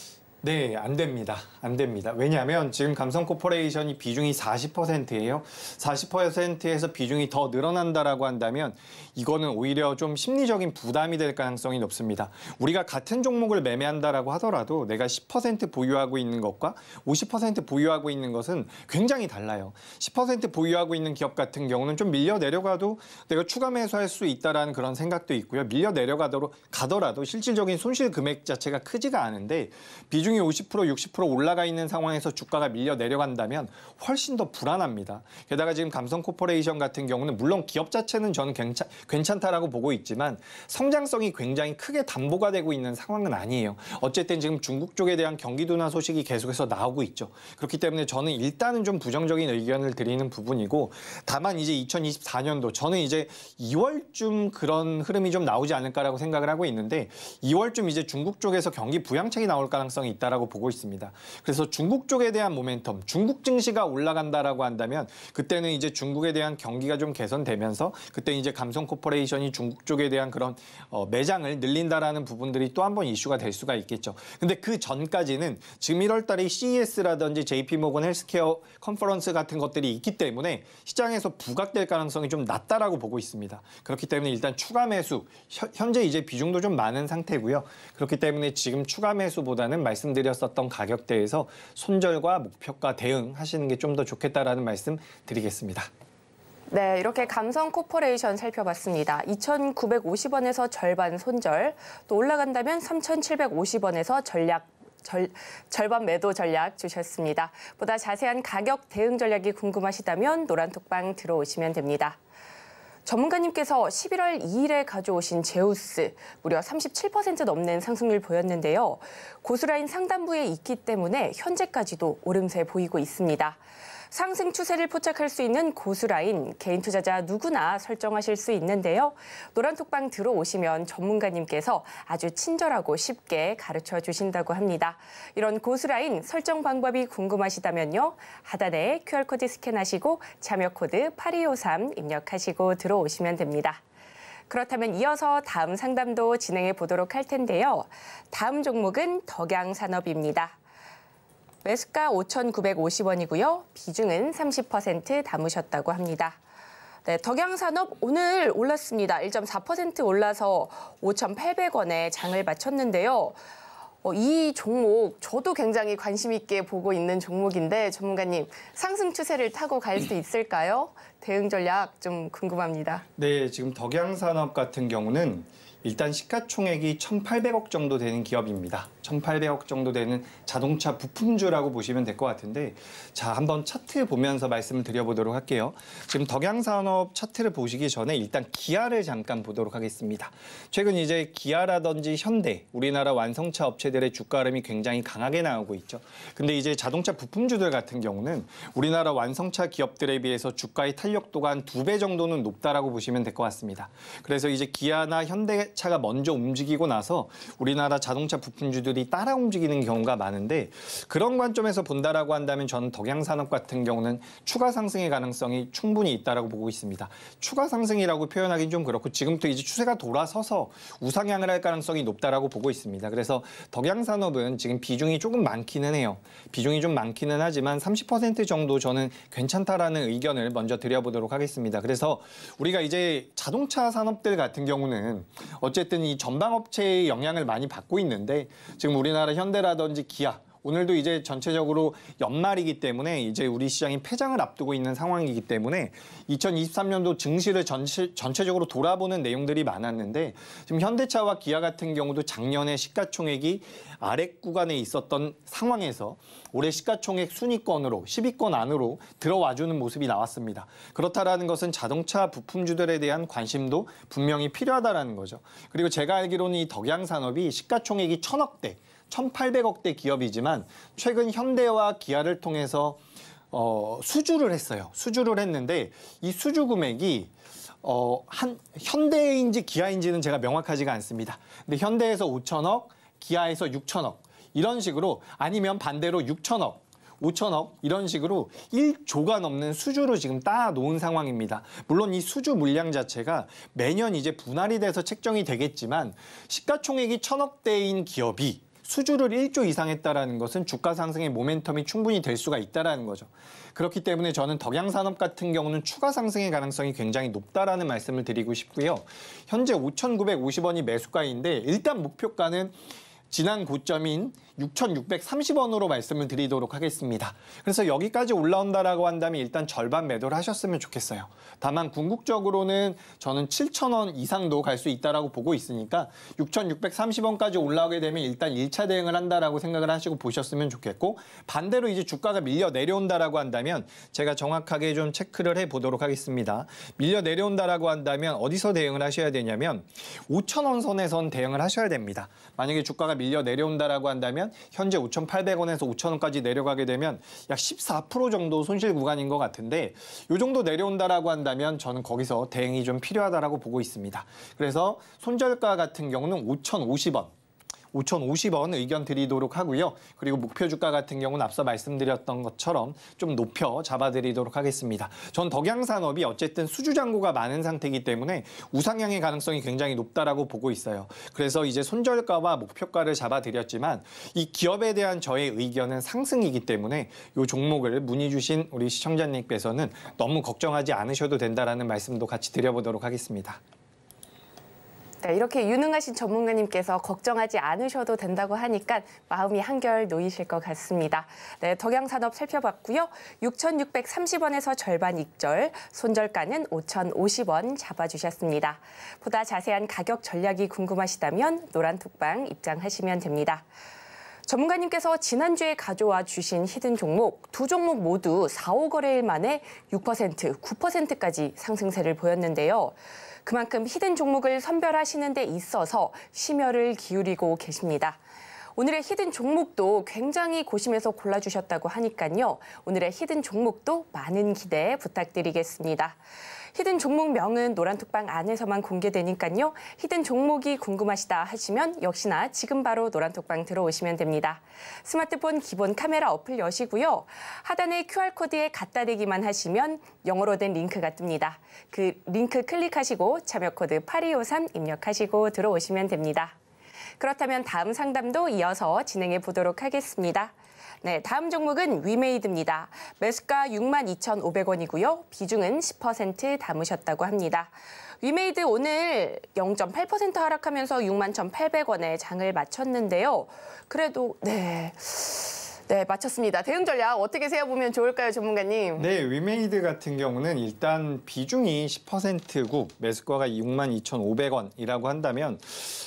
네, 안 됩니다. 안 됩니다. 왜냐하면 지금 감성 코퍼레이션이 비중이 사십 퍼센트예요. 사십 퍼센트에서 비중이 더 늘어난다라고 한다면 이거는 오히려 좀 심리적인 부담이 될 가능성이 높습니다. 우리가 같은 종목을 매매한다라고 하더라도 내가 십 퍼센트 보유하고 있는 것과 오십 퍼센트 보유하고 있는 것은 굉장히 달라요. 십 퍼센트 보유하고 있는 기업 같은 경우는 좀 밀려 내려가도 내가 추가 매수할 수 있다라는 그런 생각도 있고요. 밀려 내려가도록 가더라도 실질적인 손실 금액 자체가 크지가 않은데 비중 중이 오십 퍼센트, 육십 퍼센트 올라가 있는 상황에서 주가가 밀려 내려간다면 훨씬 더 불안합니다. 게다가 지금 감성 코퍼레이션 같은 경우는 물론 기업 자체는 저는 괜찮, 괜찮다라고 보고 있지만 성장성이 굉장히 크게 담보가 되고 있는 상황은 아니에요. 어쨌든 지금 중국 쪽에 대한 경기 둔화 소식이 계속해서 나오고 있죠. 그렇기 때문에 저는 일단은 좀 부정적인 의견을 드리는 부분이고 다만 이제 이천이십사 년도 저는 이제 이월쯤 그런 흐름이 좀 나오지 않을까라고 생각을 하고 있는데 이월쯤 이제 중국 쪽에서 경기 부양책이 나올 가능성이 있다라고 보고 있습니다. 그래서 중국 쪽에 대한 모멘텀, 중국 증시가 올라간다라고 한다면 그때는 이제 중국에 대한 경기가 좀 개선되면서 그때 이제 감성 코퍼레이션이 중국 쪽에 대한 그런 어, 매장을 늘린다라는 부분들이 또 한 번 이슈가 될 수가 있겠죠. 근데 그 전까지는 지금 일월 달에 씨이에스라든지 제이피모건 헬스케어 컨퍼런스 같은 것들이 있기 때문에 시장에서 부각될 가능성이 좀 낮다라고 보고 있습니다. 그렇기 때문에 일단 추가 매수, 현재 이제 비중도 좀 많은 상태고요. 그렇기 때문에 지금 추가 매수보다는 말씀 말씀드렸었던 가격대에서 손절과 목표가 대응하시는 게 좀 더 좋겠다라는 말씀 드리겠습니다. 네, 이렇게 감성 코퍼레이션 살펴봤습니다. 이천구백오십 원에서 절반 손절, 또 올라간다면 삼천칠백오십 원에서 전략 절, 절반 매도 전략 주셨습니다. 보다 자세한 가격 대응 전략이 궁금하시다면 노란톡방 들어오시면 됩니다. 전문가님께서 십일월 이일에 가져오신 제우스, 무려 삼십칠 퍼센트 넘는 상승률 보였는데요. 고수라인 상단부에 있기 때문에 현재까지도 오름세 보이고 있습니다. 상승 추세를 포착할 수 있는 고수라인, 개인 투자자 누구나 설정하실 수 있는데요. 노란톡방 들어오시면 전문가님께서 아주 친절하고 쉽게 가르쳐 주신다고 합니다. 이런 고수라인 설정 방법이 궁금하시다면요. 하단에 큐알코드 스캔하시고 참여 코드 팔이오삼 입력하시고 들어오시면 됩니다. 그렇다면 이어서 다음 상담도 진행해 보도록 할 텐데요. 다음 종목은 덕양산업입니다. 매수가 오천구백오십 원이고요. 비중은 삼십 퍼센트 담으셨다고 합니다. 네, 덕양산업 오늘 올랐습니다. 일 점 사 퍼센트 올라서 오천팔백 원에 장을 마쳤는데요. 어, 이 종목 저도 굉장히 관심 있게 보고 있는 종목인데 전문가님, 상승 추세를 타고 갈 수 있을까요? 대응 전략 좀 궁금합니다. 네, 지금 덕양산업 같은 경우는 일단 시가총액이 천팔백억 정도 되는 기업입니다. 천팔백억 정도 되는 자동차 부품주라고 보시면 될 것 같은데, 자, 한번 차트 보면서 말씀을 드려보도록 할게요. 지금 덕양산업 차트를 보시기 전에 일단 기아를 잠깐 보도록 하겠습니다. 최근 이제 기아라든지 현대, 우리나라 완성차 업체들의 주가 흐름이 굉장히 강하게 나오고 있죠. 근데 이제 자동차 부품주들 같은 경우는 우리나라 완성차 기업들에 비해서 주가의 탄력도가 한 두 배 정도는 높다라고 보시면 될 것 같습니다. 그래서 이제 기아나 현대 차가 먼저 움직이고 나서 우리나라 자동차 부품주들이 따라 움직이는 경우가 많은데, 그런 관점에서 본다라고 한다면 저는 덕양산업 같은 경우는 추가 상승의 가능성이 충분히 있다라고 보고 있습니다. 추가 상승이라고 표현하기는 좀 그렇고 지금부터 이제 추세가 돌아서서 우상향을 할 가능성이 높다라고 보고 있습니다. 그래서 덕양산업은 지금 비중이 조금 많기는 해요. 비중이 좀 많기는 하지만 삼십 퍼센트 정도 저는 괜찮다라는 의견을 먼저 드려보도록 하겠습니다. 그래서 우리가 이제 자동차 산업들 같은 경우는 어쨌든 이 전방업체의 영향을 많이 받고 있는데, 지금 우리나라 현대라든지 기아, 오늘도 이제 전체적으로 연말이기 때문에 이제 우리 시장이 폐장을 앞두고 있는 상황이기 때문에 이천이십삼 년도 증시를 전체, 전체적으로 돌아보는 내용들이 많았는데, 지금 현대차와 기아 같은 경우도 작년에 시가총액이 아랫 구간에 있었던 상황에서 올해 시가총액 순위권으로 십 위권 안으로 들어와주는 모습이 나왔습니다. 그렇다라는 것은 자동차 부품주들에 대한 관심도 분명히 필요하다라는 거죠. 그리고 제가 알기로는 이 덕양산업이 시가총액이 천억대, 천팔백억대 기업이지만 최근 현대와 기아를 통해서 어, 수주를 했어요. 수주를 했는데 이 수주 금액이 어, 한 현대인지 기아인지는 제가 명확하지가 않습니다. 근데 현대에서 오천억, 기아에서 육천억 이런 식으로, 아니면 반대로 육천억, 오천억 이런 식으로 일 조가 넘는 수주로 지금 따놓은 상황입니다. 물론 이 수주 물량 자체가 매년 이제 분할이 돼서 책정이 되겠지만 시가총액이 천억대인 기업이 수주를 일 조 이상 했다라는 것은 주가 상승의 모멘텀이 충분히 될 수가 있다라는 거죠. 그렇기 때문에 저는 덕양산업 같은 경우는 추가 상승의 가능성이 굉장히 높다라는 말씀을 드리고 싶고요. 현재 오천구백오십 원이 매수가인데 일단 목표가는 지난 고점인 육천육백삼십 원으로 말씀을 드리도록 하겠습니다. 그래서 여기까지 올라온다라고 한다면 일단 절반 매도를 하셨으면 좋겠어요. 다만 궁극적으로는 저는 칠천 원 이상도 갈 수 있다라고 보고 있으니까 육천육백삼십 원까지 올라오게 되면 일단 일 차 대응을 한다라고 생각을 하시고 보셨으면 좋겠고, 반대로 이제 주가가 밀려 내려온다라고 한다면 제가 정확하게 좀 체크를 해보도록 하겠습니다. 밀려 내려온다라고 한다면 어디서 대응을 하셔야 되냐면 오천 원 선에선 대응을 하셔야 됩니다. 만약에 주가가 밀려 내려온다라고 한다면 현재 오천팔백 원에서 오천 원까지 내려가게 되면 약 십사 퍼센트 정도 손실 구간인 것 같은데, 이 정도 내려온다라고 한다면 저는 거기서 대응이 좀 필요하다라고 보고 있습니다. 그래서 손절가 같은 경우는 오천오십 원, 오천오십 원 의견 드리도록 하고요. 그리고 목표 주가 같은 경우는 앞서 말씀드렸던 것처럼 좀 높여 잡아드리도록 하겠습니다. 전 덕양산업이 어쨌든 수주잔고가 많은 상태이기 때문에 우상향의 가능성이 굉장히 높다라고 보고 있어요. 그래서 이제 손절가와 목표가를 잡아드렸지만 이 기업에 대한 저의 의견은 상승이기 때문에 이 종목을 문의 주신 우리 시청자님께서는 너무 걱정하지 않으셔도 된다라는 말씀도 같이 드려보도록 하겠습니다. 네, 이렇게 유능하신 전문가님께서 걱정하지 않으셔도 된다고 하니까 마음이 한결 놓이실 것 같습니다. 네, 덕양산업 살펴봤고요. 육천육백삼십 원에서 절반 익절, 손절가는 오천오십 원 잡아주셨습니다. 보다 자세한 가격 전략이 궁금하시다면 노란톡방 입장하시면 됩니다. 전문가님께서 지난주에 가져와 주신 히든 종목, 두 종목 모두 사, 오 거래일 만에 육 퍼센트, 구 퍼센트까지 상승세를 보였는데요. 그만큼 히든 종목을 선별하시는 데 있어서 심혈을 기울이고 계십니다. 오늘의 히든 종목도 굉장히 고심해서 골라주셨다고 하니까요. 오늘의 히든 종목도 많은 기대 부탁드리겠습니다. 히든 종목명은 노란톡방 안에서만 공개되니까요. 히든 종목이 궁금하시다 하시면 역시나 지금 바로 노란톡방 들어오시면 됩니다. 스마트폰 기본 카메라 어플 여시고요. 하단의 큐알 코드에 갖다 대기만 하시면 영어로 된 링크가 뜹니다. 그 링크 클릭하시고 참여 코드 팔이오삼 입력하시고 들어오시면 됩니다. 그렇다면 다음 상담도 이어서 진행해 보도록 하겠습니다. 네, 다음 종목은 위메이드입니다. 매수가 육만 이천오백 원이고요. 비중은 십 퍼센트 담으셨다고 합니다. 위메이드 오늘 영 점 팔 퍼센트 하락하면서 육만 천팔백 원에 장을 마쳤는데요. 그래도 네... 네, 맞췄습니다. 대응 전략 어떻게 세워보면 좋을까요, 전문가님? 네, 위메이드 같은 경우는 일단 비중이 십 퍼센트고 매수가가 육만 이천오백 원이라고 한다면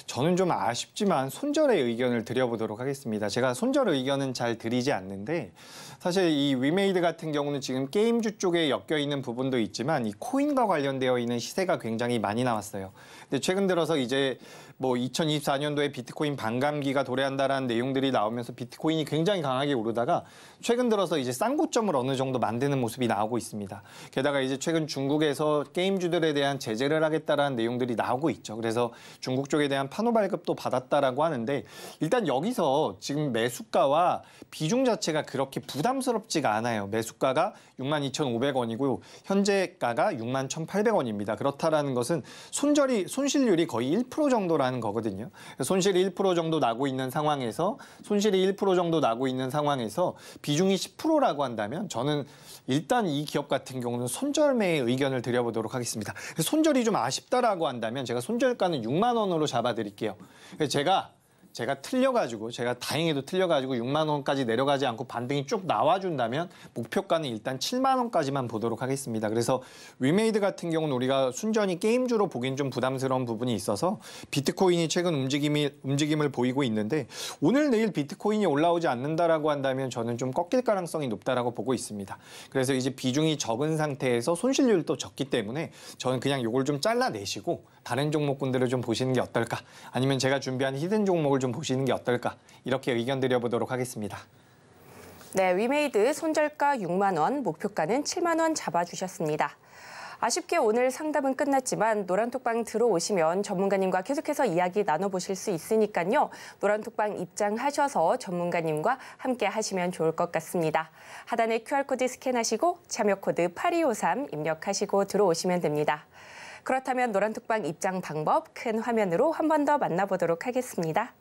저는 좀 아쉽지만 손절의 의견을 드려보도록 하겠습니다. 제가 손절 의견은 잘 드리지 않는데 사실 이 위메이드 같은 경우는 지금 게임주 쪽에 엮여있는 부분도 있지만 이 코인과 관련되어 있는 시세가 굉장히 많이 나왔어요. 근데 최근 들어서 이제 뭐 이천이십사 년도에 비트코인 반감기가 도래한다라는 내용들이 나오면서 비트코인이 굉장히 강하게 오르다가 최근 들어서 이제 쌍고점을 어느 정도 만드는 모습이 나오고 있습니다. 게다가 이제 최근 중국에서 게임주들에 대한 제재를 하겠다라는 내용들이 나오고 있죠. 그래서 중국 쪽에 대한 판호 발급도 받았다라고 하는데 일단 여기서 지금 매수가와 비중 자체가 그렇게 부담스럽지가 않아요. 매수가가 육만 이천오백 원이고요. 현재가가 육만 천팔백 원입니다. 그렇다라는 것은 손절이 손실률이 거의 일 퍼센트 정도라 하는 거거든요. 손실이 일 퍼센트 정도 나고 있는 상황에서 손실이 일 퍼센트 정도 나고 있는 상황에서 비중이 십 퍼센트라고 한다면 저는 일단 이 기업 같은 경우는 손절매의 의견을 드려보도록 하겠습니다. 손절이 좀 아쉽다라고 한다면 제가 손절가는 육만 원으로 잡아드릴게요. 제가 제가 틀려가지고 제가 다행히도 틀려가지고 육만 원까지 내려가지 않고 반등이 쭉 나와준다면 목표가는 일단 칠만 원까지만 보도록 하겠습니다. 그래서 위메이드 같은 경우는 우리가 순전히 게임주로 보긴 좀 부담스러운 부분이 있어서 비트코인이 최근 움직임이, 움직임을 보이고 있는데 오늘 내일 비트코인이 올라오지 않는다라고 한다면 저는 좀 꺾일 가능성이 높다라고 보고 있습니다. 그래서 이제 비중이 적은 상태에서 손실률도 적기 때문에 저는 그냥 이걸 좀 잘라내시고 다른 종목군들을 좀 보시는 게 어떨까? 아니면 제가 준비한 히든 종목을 좀 보시는 게 어떨까? 이렇게 의견 드려보도록 하겠습니다. 네, 위메이드 손절가 육만 원, 목표가는 칠만 원 잡아주셨습니다. 아쉽게 오늘 상담은 끝났지만 노란톡방 들어오시면 전문가님과 계속해서 이야기 나눠보실 수 있으니까요. 노란톡방 입장하셔서 전문가님과 함께 하시면 좋을 것 같습니다. 하단에 큐알 코드 스캔하시고 참여코드 팔이오삼 입력하시고 들어오시면 됩니다. 그렇다면 노란톡방 입장 방법 큰 화면으로 한 번 더 만나보도록 하겠습니다.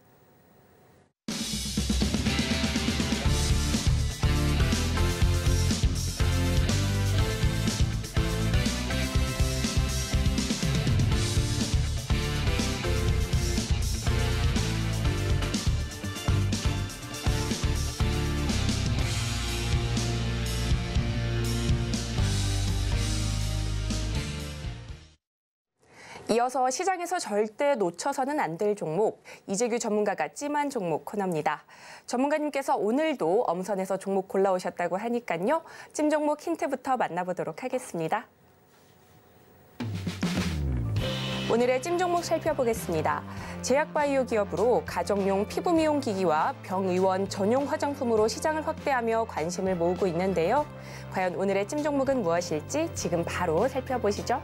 이어서 시장에서 절대 놓쳐서는 안 될 종목, 이재규 전문가가 찜한 종목 코너입니다. 전문가님께서 오늘도 엄선해서 종목 골라오셨다고 하니까요. 찜 종목 힌트부터 만나보도록 하겠습니다. 오늘의 찜 종목 살펴보겠습니다. 제약바이오 기업으로 가정용 피부 미용 기기와 병의원 전용 화장품으로 시장을 확대하며 관심을 모으고 있는데요. 과연 오늘의 찜 종목은 무엇일지 지금 바로 살펴보시죠.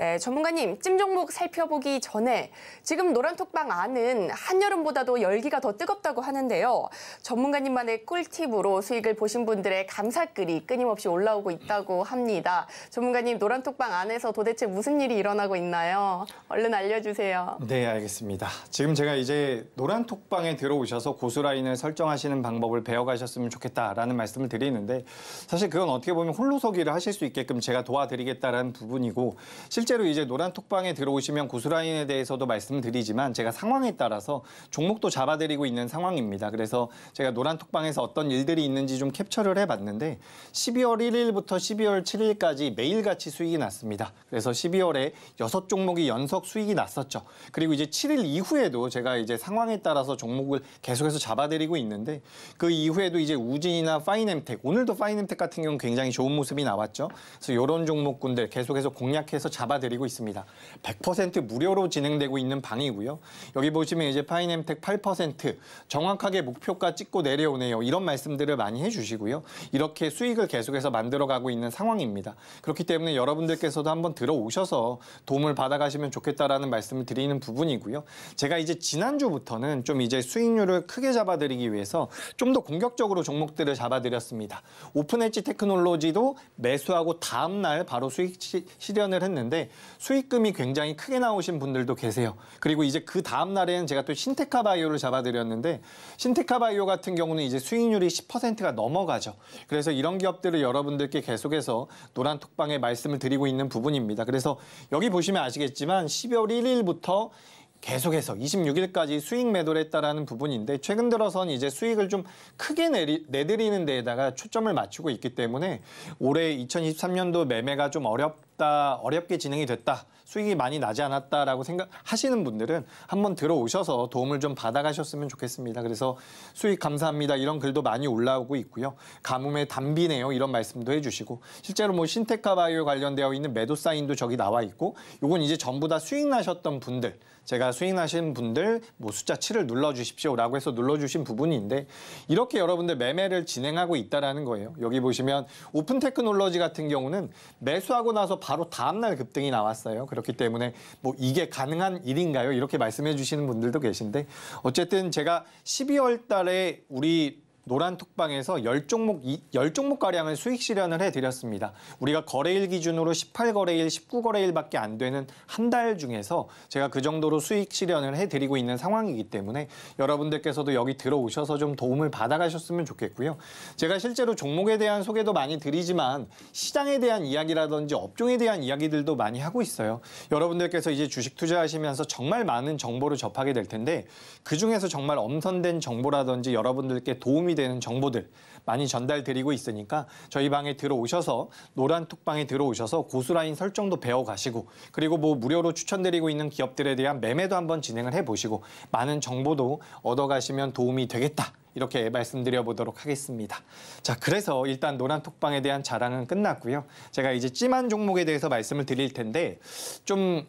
네, 전문가님, 찜 종목 살펴보기 전에 지금 노란톡방 안은 한여름보다도 열기가 더 뜨겁다고 하는데요. 전문가님만의 꿀팁으로 수익을 보신 분들의 감사글이 끊임없이 올라오고 있다고 합니다. 전문가님, 노란톡방 안에서 도대체 무슨 일이 일어나고 있나요? 얼른 알려주세요. 네, 알겠습니다. 지금 제가 이제 노란톡방에 들어오셔서 고수라인을 설정하시는 방법을 배워가셨으면 좋겠다라는 말씀을 드리는데 사실 그건 어떻게 보면 홀로서기를 하실 수 있게끔 제가 도와드리겠다라는 부분이고 실제 실제로 이제 노란톡방에 들어오시면 고수라인에 대해서도 말씀드리지만 제가 상황에 따라서 종목도 잡아드리고 있는 상황입니다. 그래서 제가 노란톡방에서 어떤 일들이 있는지 좀 캡처를 해봤는데 십이월 일일부터 십이월 칠일까지 매일같이 수익이 났습니다. 그래서 십이월에 여섯 종목이 연속 수익이 났었죠. 그리고 이제 칠일 이후에도 제가 이제 상황에 따라서 종목을 계속해서 잡아드리고 있는데 그 이후에도 이제 우진이나 파이낸텍, 오늘도 파이낸텍 같은 경우는 굉장히 좋은 모습이 나왔죠. 그래서 이런 종목군들 계속해서 공략해서 잡아 드리고 있습니다. 백 퍼센트 무료로 진행되고 있는 방이고요. 여기 보시면 이제 파이낸텍 팔 퍼센트 정확하게 목표가 찍고 내려오네요. 이런 말씀들을 많이 해주시고요. 이렇게 수익을 계속해서 만들어가고 있는 상황입니다. 그렇기 때문에 여러분들께서도 한번 들어오셔서 도움을 받아가시면 좋겠다라는 말씀을 드리는 부분이고요. 제가 이제 지난주부터는 좀 이제 수익률을 크게 잡아드리기 위해서 좀 더 공격적으로 종목들을 잡아드렸습니다. 오픈엣지 테크놀로지도 매수하고 다음날 바로 수익 실현을 했는데 때문에 수익금이 굉장히 크게 나오신 분들도 계세요. 그리고 이제 그 다음 날에는 제가 또 신테카바이오를 잡아드렸는데 신테카바이오 같은 경우는 이제 수익률이 십 퍼센트가 넘어가죠. 그래서 이런 기업들을 여러분들께 계속해서 노란톡방에 말씀을 드리고 있는 부분입니다. 그래서 여기 보시면 아시겠지만 십이월 일일부터 계속해서 이십육일까지 수익 매도를 했다라는 부분인데 최근 들어선 이제 수익을 좀 크게 내리, 내드리는 데에다가 초점을 맞추고 있기 때문에 올해 이천이십삼 년도 매매가 좀 어렵다, 어렵게 진행이 됐다, 수익이 많이 나지 않았다라고 생각하시는 분들은 한번 들어오셔서 도움을 좀 받아가셨으면 좋겠습니다. 그래서 수익 감사합니다 이런 글도 많이 올라오고 있고요. 가뭄의 담비네요 이런 말씀도 해주시고 실제로 뭐 신테카바이오 관련되어 있는 매도 사인도 저기 나와 있고 요건 이제 전부 다 수익 나셨던 분들 제가 수익 나신 분들 뭐 숫자 칠을 눌러주십시오라고 해서 눌러주신 부분인데 이렇게 여러분들 매매를 진행하고 있다라는 거예요. 여기 보시면 오픈 테크놀로지 같은 경우는 매수하고 나서 바로 다음 날 급등이 나왔어요. 그렇기 때문에 뭐 이게 가능한 일인가요? 이렇게 말씀해 주시는 분들도 계신데 어쨌든 제가 십이월 달에 우리 노란톡방에서 십 종목, 십 종목가량을 수익 실현을 해드렸습니다. 우리가 거래일 기준으로 십팔 거래일, 십구 거래일밖에 안 되는 한 달 중에서 제가 그 정도로 수익 실현을 해드리고 있는 상황이기 때문에 여러분들께서도 여기 들어오셔서 좀 도움을 받아가셨으면 좋겠고요. 제가 실제로 종목에 대한 소개도 많이 드리지만 시장에 대한 이야기라든지 업종에 대한 이야기들도 많이 하고 있어요. 여러분들께서 이제 주식 투자하시면서 정말 많은 정보를 접하게 될 텐데 그중에서 정말 엄선된 정보라든지 여러분들께 도움이 되는 정보들 많이 전달드리고 있으니까 저희 방에 들어오셔서 노란톡방에 들어오셔서 고수라인 설정도 배워가시고 그리고 뭐 무료로 추천드리고 있는 기업들에 대한 매매도 한번 진행을 해보시고 많은 정보도 얻어가시면 도움이 되겠다. 이렇게 말씀드려보도록 하겠습니다. 자, 그래서 일단 노란톡방에 대한 자랑은 끝났고요. 제가 이제 찜한 종목에 대해서 말씀을 드릴 텐데 좀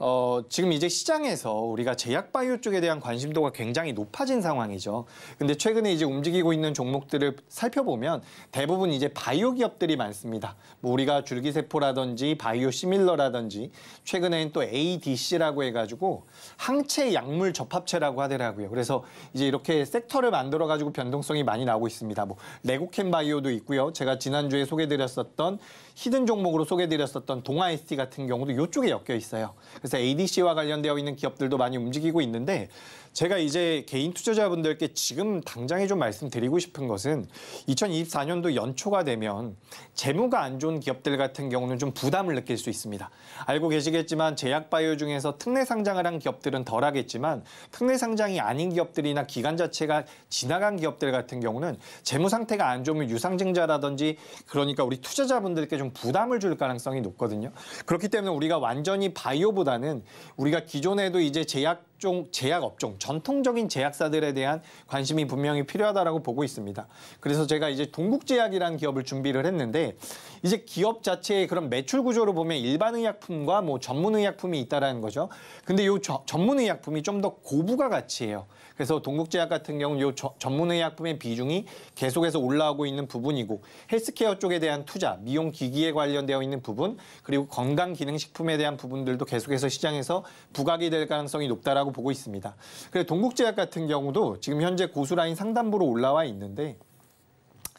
어, 지금 이제 시장에서 우리가 제약바이오 쪽에 대한 관심도가 굉장히 높아진 상황이죠. 근데 최근에 이제 움직이고 있는 종목들을 살펴보면 대부분 이제 바이오 기업들이 많습니다. 뭐 우리가 줄기세포라든지 바이오 시밀러라든지 최근에는 또 에이디씨라고 해가지고 항체 약물 접합체라고 하더라고요. 그래서 이제 이렇게 섹터를 만들어 가지고 변동성이 많이 나오고 있습니다. 뭐 레고캠 바이오도 있고요. 제가 지난주에 소개드렸었던 히든 종목으로 소개드렸었던 동아 에스티 같은 경우도 이쪽에 엮여 있어요. 그래서 에이디씨와 관련되어 있는 기업들도 많이 움직이고 있는데 제가 이제 개인 투자자분들께 지금 당장에 좀 말씀드리고 싶은 것은 이천이십사 년도 연초가 되면 재무가 안 좋은 기업들 같은 경우는 좀 부담을 느낄 수 있습니다. 알고 계시겠지만 제약바이오 중에서 특례 상장을 한 기업들은 덜하겠지만 특례 상장이 아닌 기업들이나 기간 자체가 지나간 기업들 같은 경우는 재무 상태가 안 좋으면 유상증자라든지 그러니까 우리 투자자분들께 좀 부담을 줄 가능성이 높거든요. 그렇기 때문에 우리가 완전히 바이오보다는 우리가 기존에도 이제 제약 제약 업종, 전통적인 제약사들에 대한 관심이 분명히 필요하다라고 보고 있습니다. 그래서 제가 이제 동국제약이라는 기업을 준비를 했는데 이제 기업 자체의 그런 매출 구조를 보면 일반 의약품과 뭐 전문 의약품이 있다라는 거죠. 근데 요 저, 전문 의약품이 좀 더 고부가 가치예요. 그래서 동국제약 같은 경우는 요 저, 전문 의약품의 비중이 계속해서 올라오고 있는 부분이고 헬스케어 쪽에 대한 투자, 미용 기기에 관련되어 있는 부분, 그리고 건강 기능식품에 대한 부분들도 계속해서 시장에서 부각이 될 가능성이 높다라고 보고 있습니다. 그래서 동국제약 같은 경우도 지금 현재 고수라인 상단부로 올라와 있는데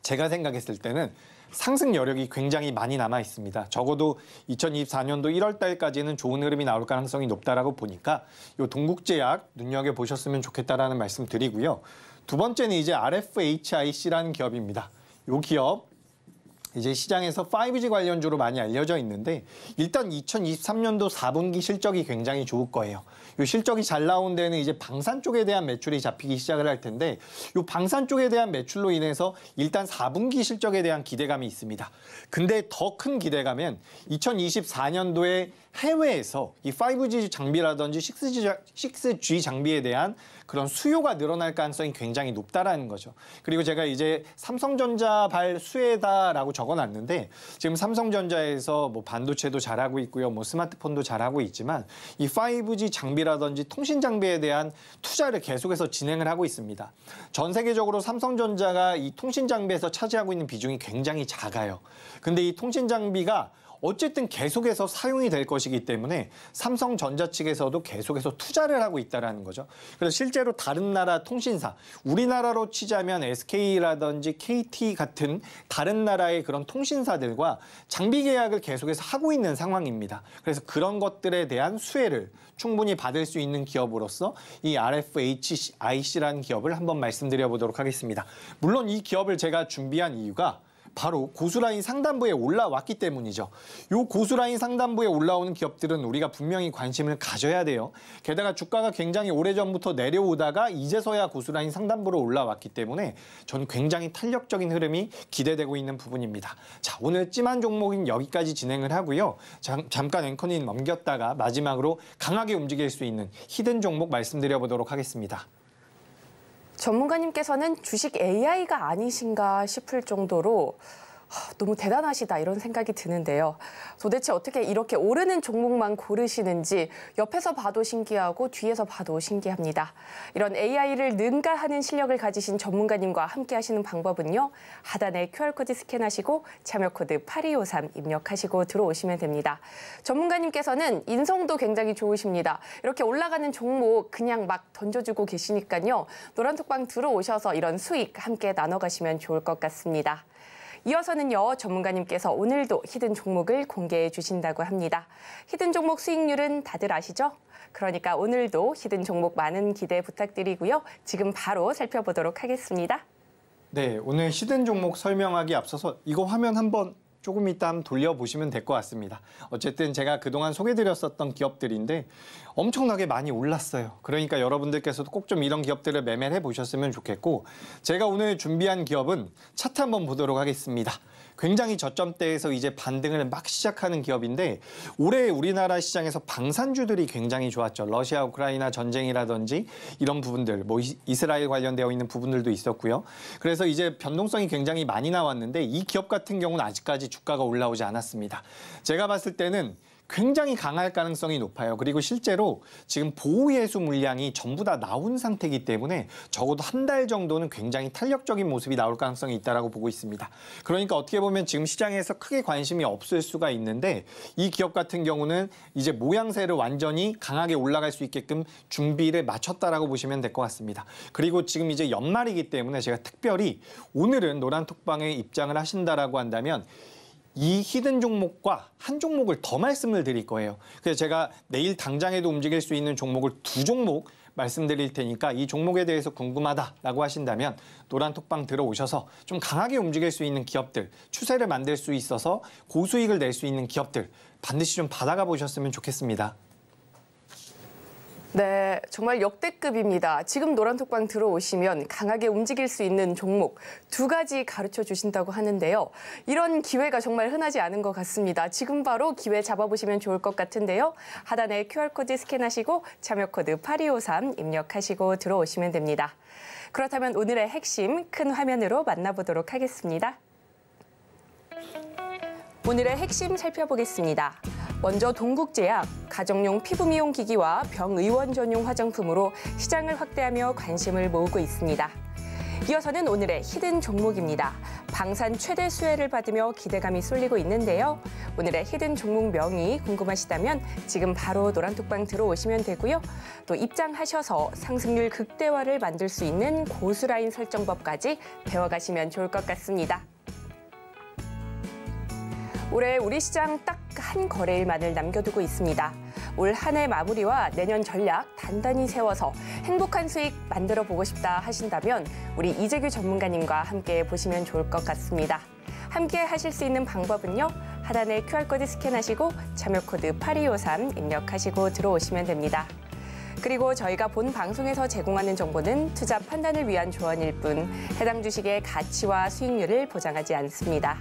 제가 생각했을 때는 상승 여력이 굉장히 많이 남아 있습니다. 적어도 이천이십사 년도 일월 달까지는 좋은 흐름이 나올 가능성이 높다라고 보니까 요 동국제약 눈여겨 보셨으면 좋겠다라는 말씀 드리고요. 두 번째는 이제 알에프에이치아이씨라는 기업입니다. 요 기업 이제 시장에서 파이브지 관련주로 많이 알려져 있는데 일단 이천이십삼 년도 사 분기 실적이 굉장히 좋을 거예요. 이 실적이 잘 나온 데는 이제 방산 쪽에 대한 매출이 잡히기 시작을 할 텐데 이 방산 쪽에 대한 매출로 인해서 일단 사 분기 실적에 대한 기대감이 있습니다. 근데 더 큰 기대감은 이천이십사 년도에 해외에서 이 파이브지 장비라든지 식스지 장비에 대한 그런 수요가 늘어날 가능성이 굉장히 높다라는 거죠. 그리고 제가 이제 삼성전자 발 수혜다라고 적어놨는데 지금 삼성전자에서 뭐 반도체도 잘하고 있고요. 뭐 스마트폰도 잘하고 있지만 이 파이브지 장비라든지 통신 장비에 대한 투자를 계속해서 진행을 하고 있습니다. 전 세계적으로 삼성전자가 이 통신 장비에서 차지하고 있는 비중이 굉장히 작아요. 근데 이 통신 장비가 어쨌든 계속해서 사용이 될 것이기 때문에 삼성전자 측에서도 계속해서 투자를 하고 있다는 거죠. 그래서 실제로 다른 나라 통신사, 우리나라로 치자면 에스케이라든지 케이티 같은 다른 나라의 그런 통신사들과 장비 계약을 계속해서 하고 있는 상황입니다. 그래서 그런 것들에 대한 수혜를 충분히 받을 수 있는 기업으로서 이 알에프에이씨아이씨라는 기업을 한번 말씀드려보도록 하겠습니다. 물론 이 기업을 제가 준비한 이유가 바로 고수라인 상단부에 올라왔기 때문이죠. 요 고수라인 상단부에 올라오는 기업들은 우리가 분명히 관심을 가져야 돼요. 게다가 주가가 굉장히 오래전부터 내려오다가 이제서야 고수라인 상단부로 올라왔기 때문에 전 굉장히 탄력적인 흐름이 기대되고 있는 부분입니다. 자, 오늘 찜한 종목은 여기까지 진행을 하고요. 잠, 잠깐 앵커님 넘겼다가 마지막으로 강하게 움직일 수 있는 히든 종목 말씀드려보도록 하겠습니다. 전문가님께서는 주식 에이아이가 아니신가 싶을 정도로 너무 대단하시다 이런 생각이 드는데요. 도대체 어떻게 이렇게 오르는 종목만 고르시는지 옆에서 봐도 신기하고 뒤에서 봐도 신기합니다. 이런 에이아이를 능가하는 실력을 가지신 전문가님과 함께 하시는 방법은요. 하단에 큐알코드 스캔하시고 참여코드 팔이오삼 입력하시고 들어오시면 됩니다. 전문가님께서는 인성도 굉장히 좋으십니다. 이렇게 올라가는 종목 그냥 막 던져주고 계시니까요. 노란톡방 들어오셔서 이런 수익 함께 나눠가시면 좋을 것 같습니다. 이어서는요, 전문가님께서 오늘도 히든 종목을 공개해 주신다고 합니다. 히든 종목 수익률은 다들 아시죠? 그러니까 오늘도 히든 종목 많은 기대 부탁드리고요. 지금 바로 살펴보도록 하겠습니다. 네, 오늘 히든 종목 설명하기 앞서서 이거 화면 한번 조금 이따 돌려보시면 될 것 같습니다. 어쨌든 제가 그동안 소개드렸었던 기업들인데 엄청나게 많이 올랐어요. 그러니까 여러분들께서도 꼭 좀 이런 기업들을 매매를 해보셨으면 좋겠고, 제가 오늘 준비한 기업은 차트 한번 보도록 하겠습니다. 굉장히 저점대에서 이제 반등을 막 시작하는 기업인데, 올해 우리나라 시장에서 방산주들이 굉장히 좋았죠. 러시아, 우크라이나 전쟁이라든지 이런 부분들, 뭐 이스라엘 관련되어 있는 부분들도 있었고요. 그래서 이제 변동성이 굉장히 많이 나왔는데 이 기업 같은 경우는 아직까지 주가가 올라오지 않았습니다. 제가 봤을 때는 굉장히 강할 가능성이 높아요. 그리고 실제로 지금 보호예수 물량이 전부 다 나온 상태이기 때문에 적어도 한 달 정도는 굉장히 탄력적인 모습이 나올 가능성이 있다고 보고 있습니다. 그러니까 어떻게 보면 지금 시장에서 크게 관심이 없을 수가 있는데 이 기업 같은 경우는 이제 모양새를 완전히 강하게 올라갈 수 있게끔 준비를 마쳤다라고 보시면 될 것 같습니다. 그리고 지금 이제 연말이기 때문에 제가 특별히 오늘은 노란톡방에 입장을 하신다라고 한다면 이 히든 종목과 한 종목을 더 말씀을 드릴 거예요. 그래서 제가 내일 당장에도 움직일 수 있는 종목을 두 종목 말씀드릴 테니까 이 종목에 대해서 궁금하다라고 하신다면 노란톡방 들어오셔서 좀 강하게 움직일 수 있는 기업들, 추세를 만들 수 있어서 고수익을 낼 수 있는 기업들 반드시 좀 받아가 보셨으면 좋겠습니다. 네, 정말 역대급입니다. 지금 노란톡방 들어오시면 강하게 움직일 수 있는 종목 두 가지 가르쳐 주신다고 하는데요. 이런 기회가 정말 흔하지 않은 것 같습니다. 지금 바로 기회 잡아보시면 좋을 것 같은데요. 하단에 큐알코드 스캔하시고 참여코드 팔이오삼 입력하시고 들어오시면 됩니다. 그렇다면 오늘의 핵심 큰 화면으로 만나보도록 하겠습니다. 오늘의 핵심 살펴보겠습니다. 먼저 동국제약, 가정용 피부미용 기기와 병의원 전용 화장품으로 시장을 확대하며 관심을 모으고 있습니다. 이어서는 오늘의 히든 종목입니다. 방산 최대 수혜를 받으며 기대감이 쏠리고 있는데요. 오늘의 히든 종목 명이 궁금하시다면 지금 바로 노란톡방 들어오시면 되고요. 또 입장하셔서 상승률 극대화를 만들 수 있는 고수라인 설정법까지 배워가시면 좋을 것 같습니다. 올해 우리 시장 딱 한 거래일만을 남겨두고 있습니다. 올 한 해 마무리와 내년 전략 단단히 세워서 행복한 수익 만들어 보고 싶다 하신다면 우리 이재규 전문가님과 함께 보시면 좋을 것 같습니다. 함께 하실 수 있는 방법은요. 하단에 큐알코드 스캔하시고 참여코드 팔이오삼 입력하시고 들어오시면 됩니다. 그리고 저희가 본 방송에서 제공하는 정보는 투자 판단을 위한 조언일 뿐 해당 주식의 가치와 수익률을 보장하지 않습니다.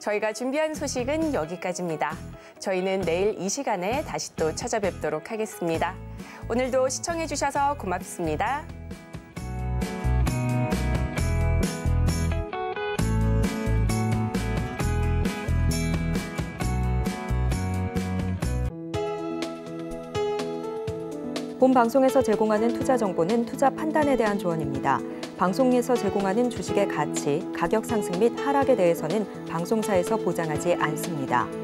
저희가 준비한 소식은 여기까지입니다. 저희는 내일 이 시간에 다시 또 찾아뵙도록 하겠습니다. 오늘도 시청해주셔서 고맙습니다. 본 방송에서 제공하는 투자 정보는 투자 판단에 대한 조언입니다. 방송에서 제공하는 주식의 가치, 가격 상승 및 하락에 대해서는 방송사에서 보장하지 않습니다.